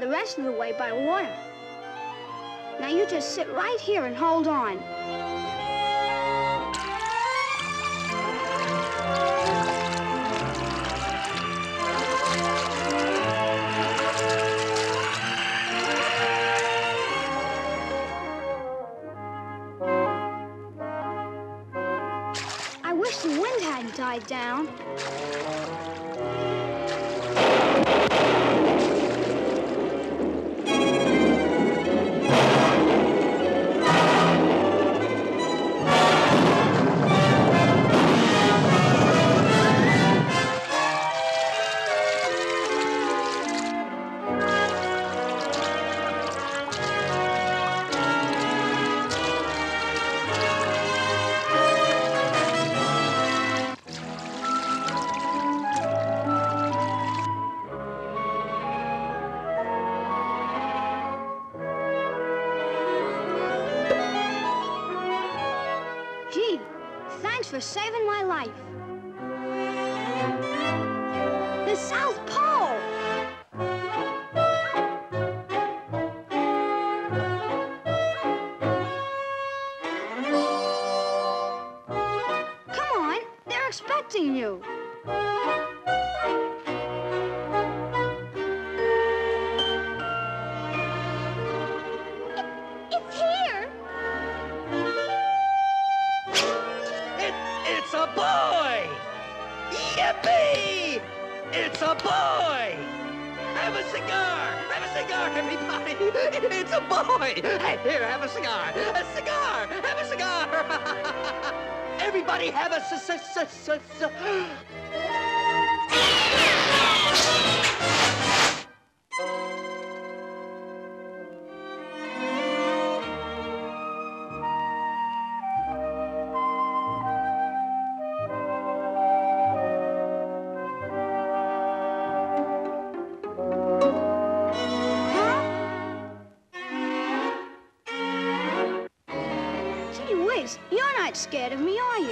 The rest of the way by water. Now you just sit right here and hold on. I wish the wind hadn't died down. For saving my life. The South Pole! Come on, they're expecting you. Yippee! It's a boy! Have a cigar! Have a cigar, everybody! It's a boy! Hey, here, have a cigar! A cigar! Have a cigar! Everybody have a scared of me, are you?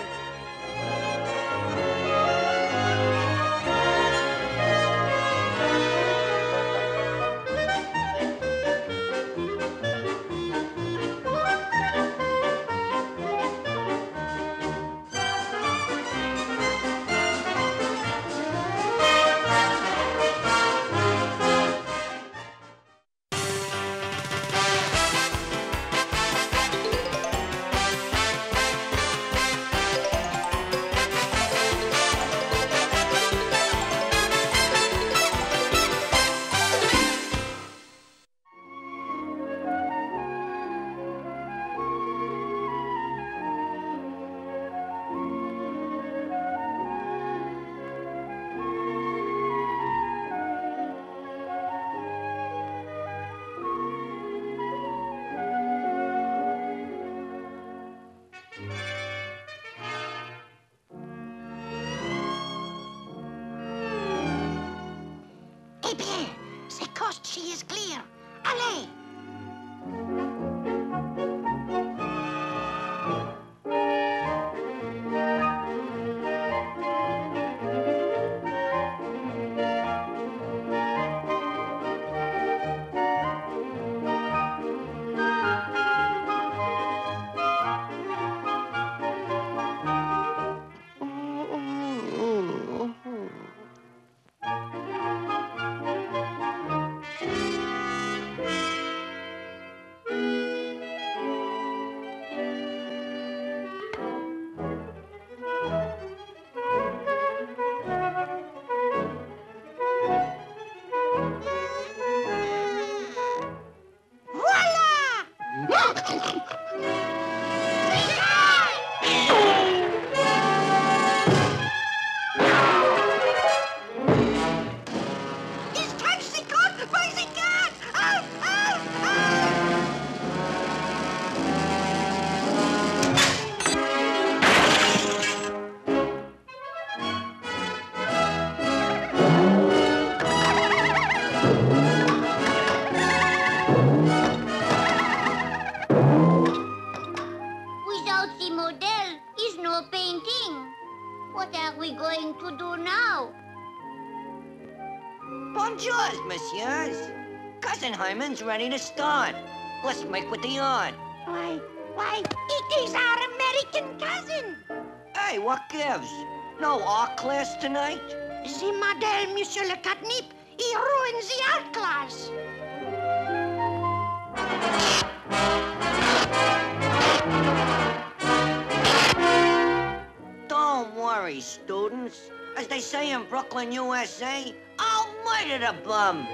Ready to start. Let's make with the yarn. Why, it is our American cousin. Hey, what gives? No art class tonight? The model, Monsieur Le Catnip, he ruins the art class. Don't worry, students. As they say in Brooklyn, USA, I'll murder the bum.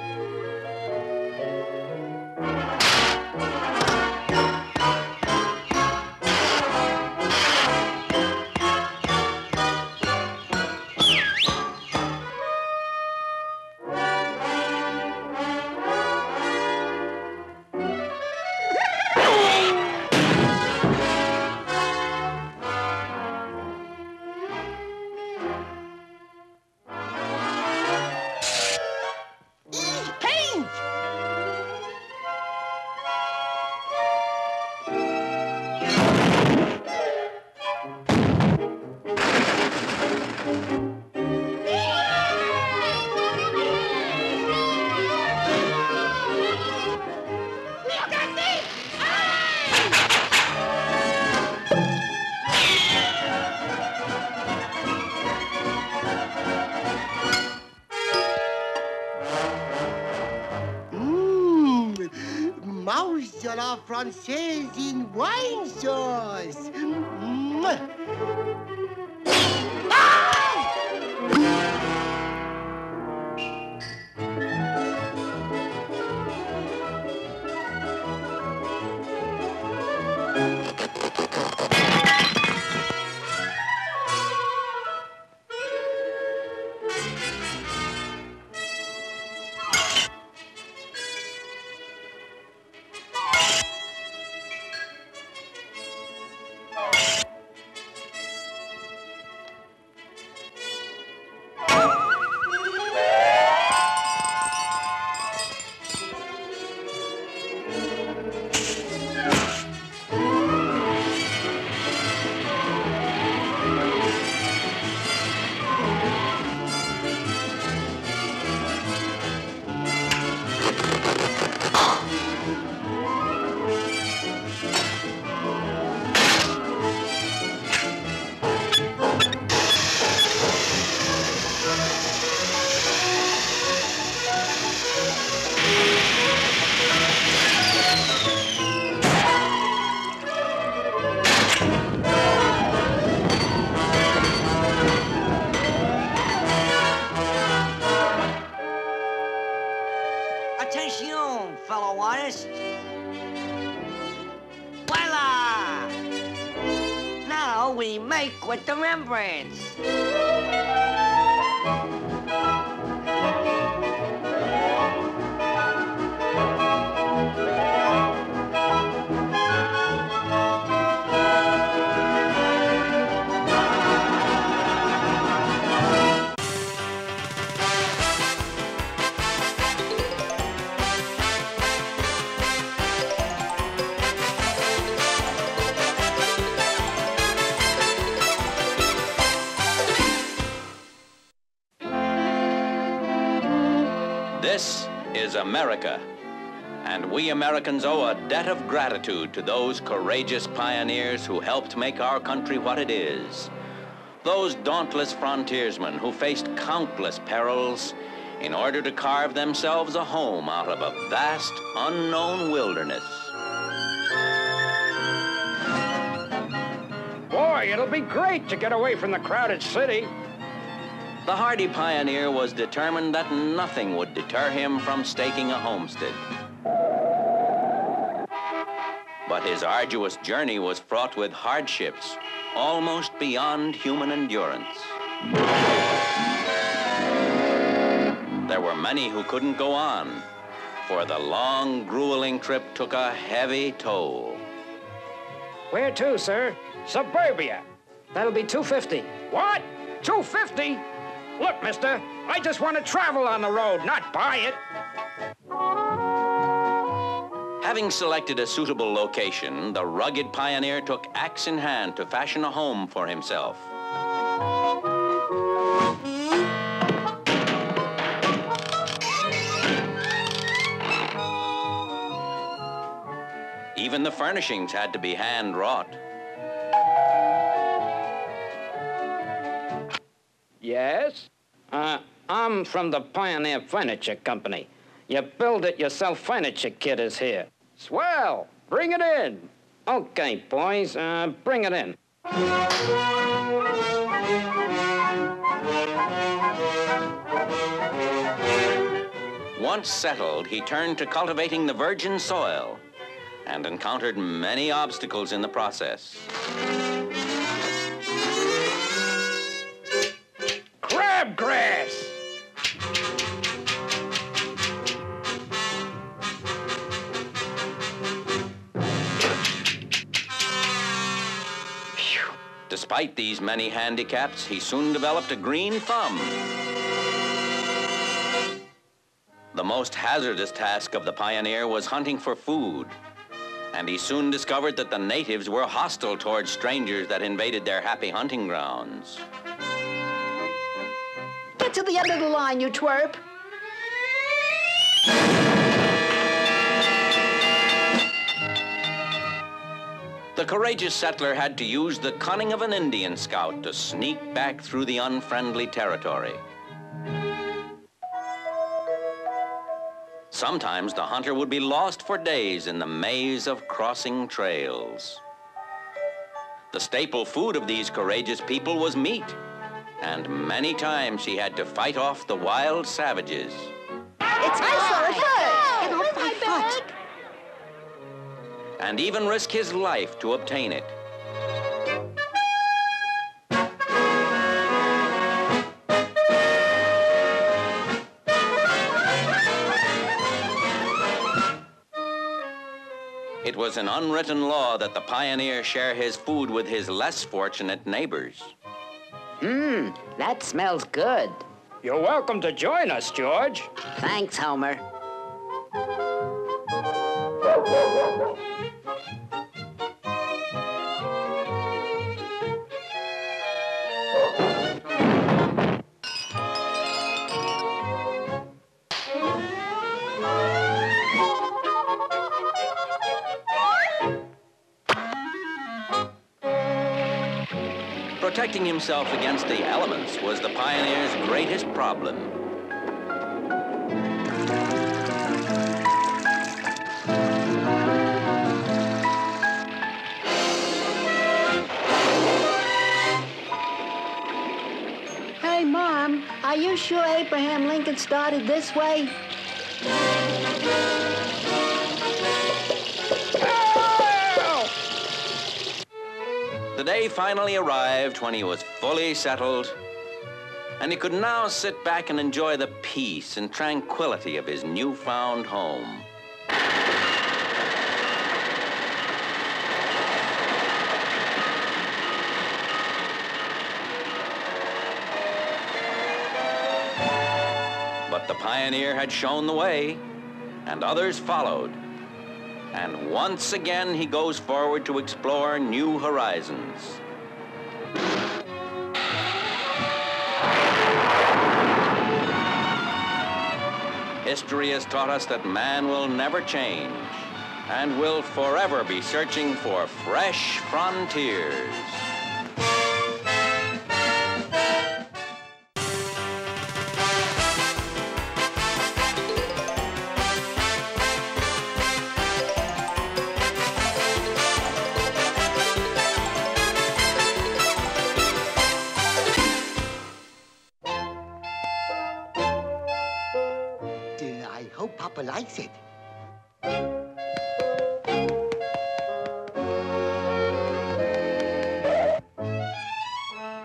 Francaise in wine sauce. Ah! fellow artist. Voila! Now we make with the Rembrandts. This is America, and we Americans owe a debt of gratitude to those courageous pioneers who helped make our country what it is. Those dauntless frontiersmen who faced countless perils in order to carve themselves a home out of a vast, unknown wilderness. Boy, it'll be great to get away from the crowded city. The hardy pioneer was determined that nothing would deter him from staking a homestead. But his arduous journey was fraught with hardships, almost beyond human endurance. There were many who couldn't go on, for the long, grueling trip took a heavy toll. Where to, sir? Suburbia. That'll be $2.50. What? $2.50? Look, mister, I just want to travel on the road, not buy it. Having selected a suitable location, the rugged pioneer took axe in hand to fashion a home for himself. Even the furnishings had to be hand-wrought. Yes? I'm from the Pioneer Furniture Company. Your build-it-yourself furniture kit is here. Swell! Bring it in! Okay, boys, bring it in. Once settled, he turned to cultivating the virgin soil and encountered many obstacles in the process. Grass. Despite these many handicaps, he soon developed a green thumb. The most hazardous task of the pioneer was hunting for food, and he soon discovered that the natives were hostile towards strangers that invaded their happy hunting grounds. To the end of the line, you twerp. The courageous settler had to use the cunning of an Indian scout to sneak back through the unfriendly territory. Sometimes the hunter would be lost for days in the maze of crossing trails. The staple food of these courageous people was meat. And many times he had to fight off the wild savages. It's my foot! Get off my foot! And even risk his life to obtain it. It was an unwritten law that the pioneer share his food with his less fortunate neighbors. Mmm, that smells good. You're welcome to join us, George. Thanks, Homer. Protecting himself against the elements was the pioneer's greatest problem. Hey, Mom, are you sure Abraham Lincoln started this way? The day finally arrived when he was fully settled, and he could now sit back and enjoy the peace and tranquility of his newfound home. But the pioneer had shown the way, and others followed. And once again, he goes forward to explore new horizons. History has taught us that man will never change and will forever be searching for fresh frontiers. Likes it.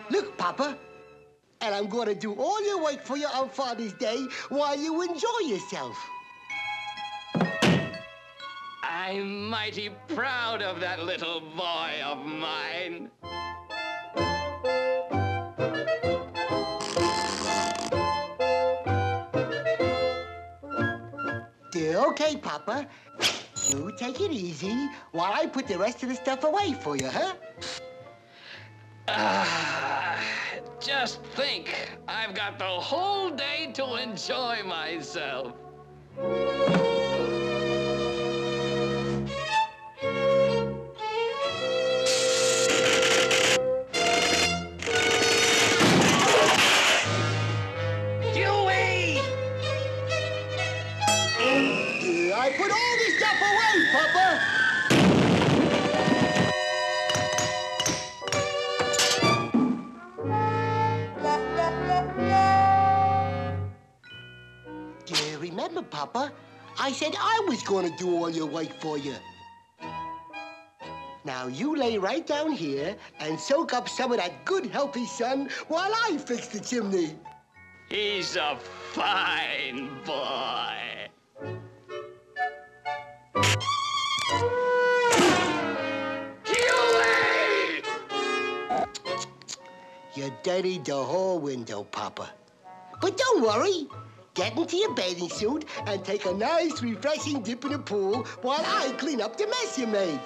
Look, Papa, and I'm going to do all your work for you on Father's Day while you enjoy yourself. I'm mighty proud of that little boy of mine. Okay, Papa. You take it easy while I put the rest of the stuff away for you, huh? Just think, I've got the whole day to enjoy myself. Remember, Papa, I said I was going to do all your work for you. Now you lay right down here and soak up some of that good, healthy sun while I fix the chimney. He's a fine boy. You dirtied the whole window, Papa. But don't worry. Get into your bathing suit and take a nice, refreshing dip in the pool while I clean up the mess you made.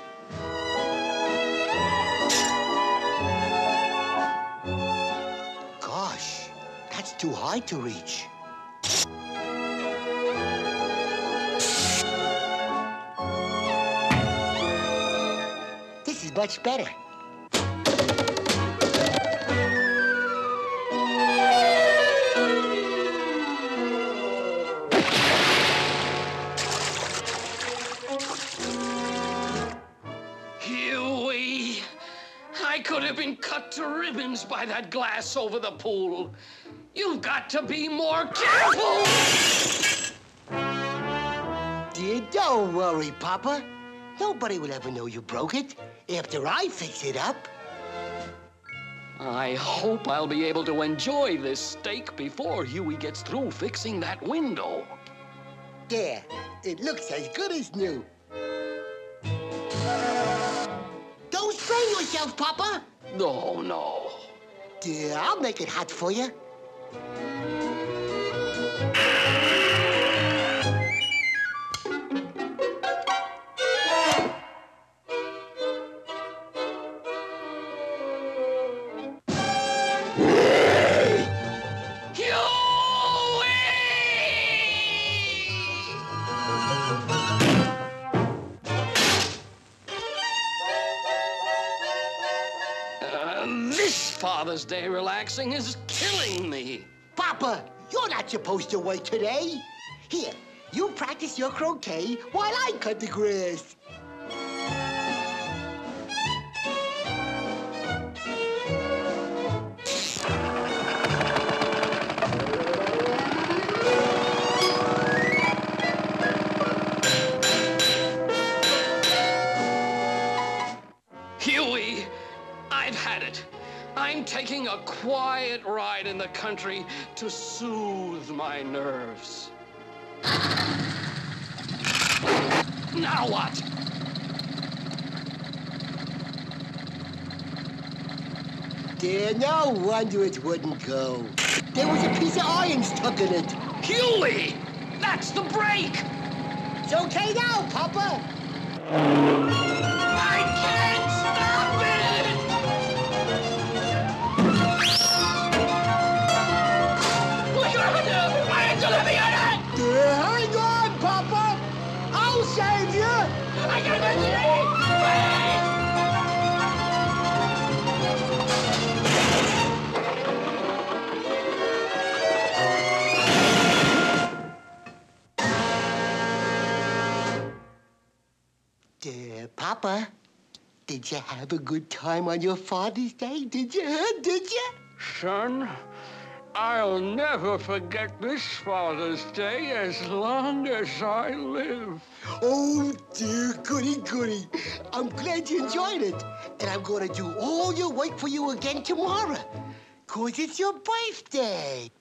Gosh, that's too high to reach. This is much better. Have been cut to ribbons by that glass over the pool. You've got to be more careful! Dear, don't worry, Papa. Nobody will ever know you broke it after I fix it up. I hope I'll be able to enjoy this steak before Huey gets through fixing that window. There, it looks as good as new. Don't strain yourself, Papa. No, no. Dear, I'll make it hot for you. Father's Day relaxing is killing me. Papa, you're not supposed to work today. Here, you practice your croquet while I cut the grass. taking a quiet ride in the country to soothe my nerves. Now what? There, no wonder it wouldn't go. There was a piece of iron stuck in it. Huey! That's the brake! It's okay now, Papa. I can't stop it! What are you going to do? Why did you let me on it? Hang on, Papa. I'll save you. I got to go to sleep. Papa, did you have a good time on your Father's Day? Did you? Son, I'll never forget this Father's Day as long as I live. Oh, dear, goody, goody. I'm glad you enjoyed it. And I'm going to do all your work for you again tomorrow, because it's your birthday.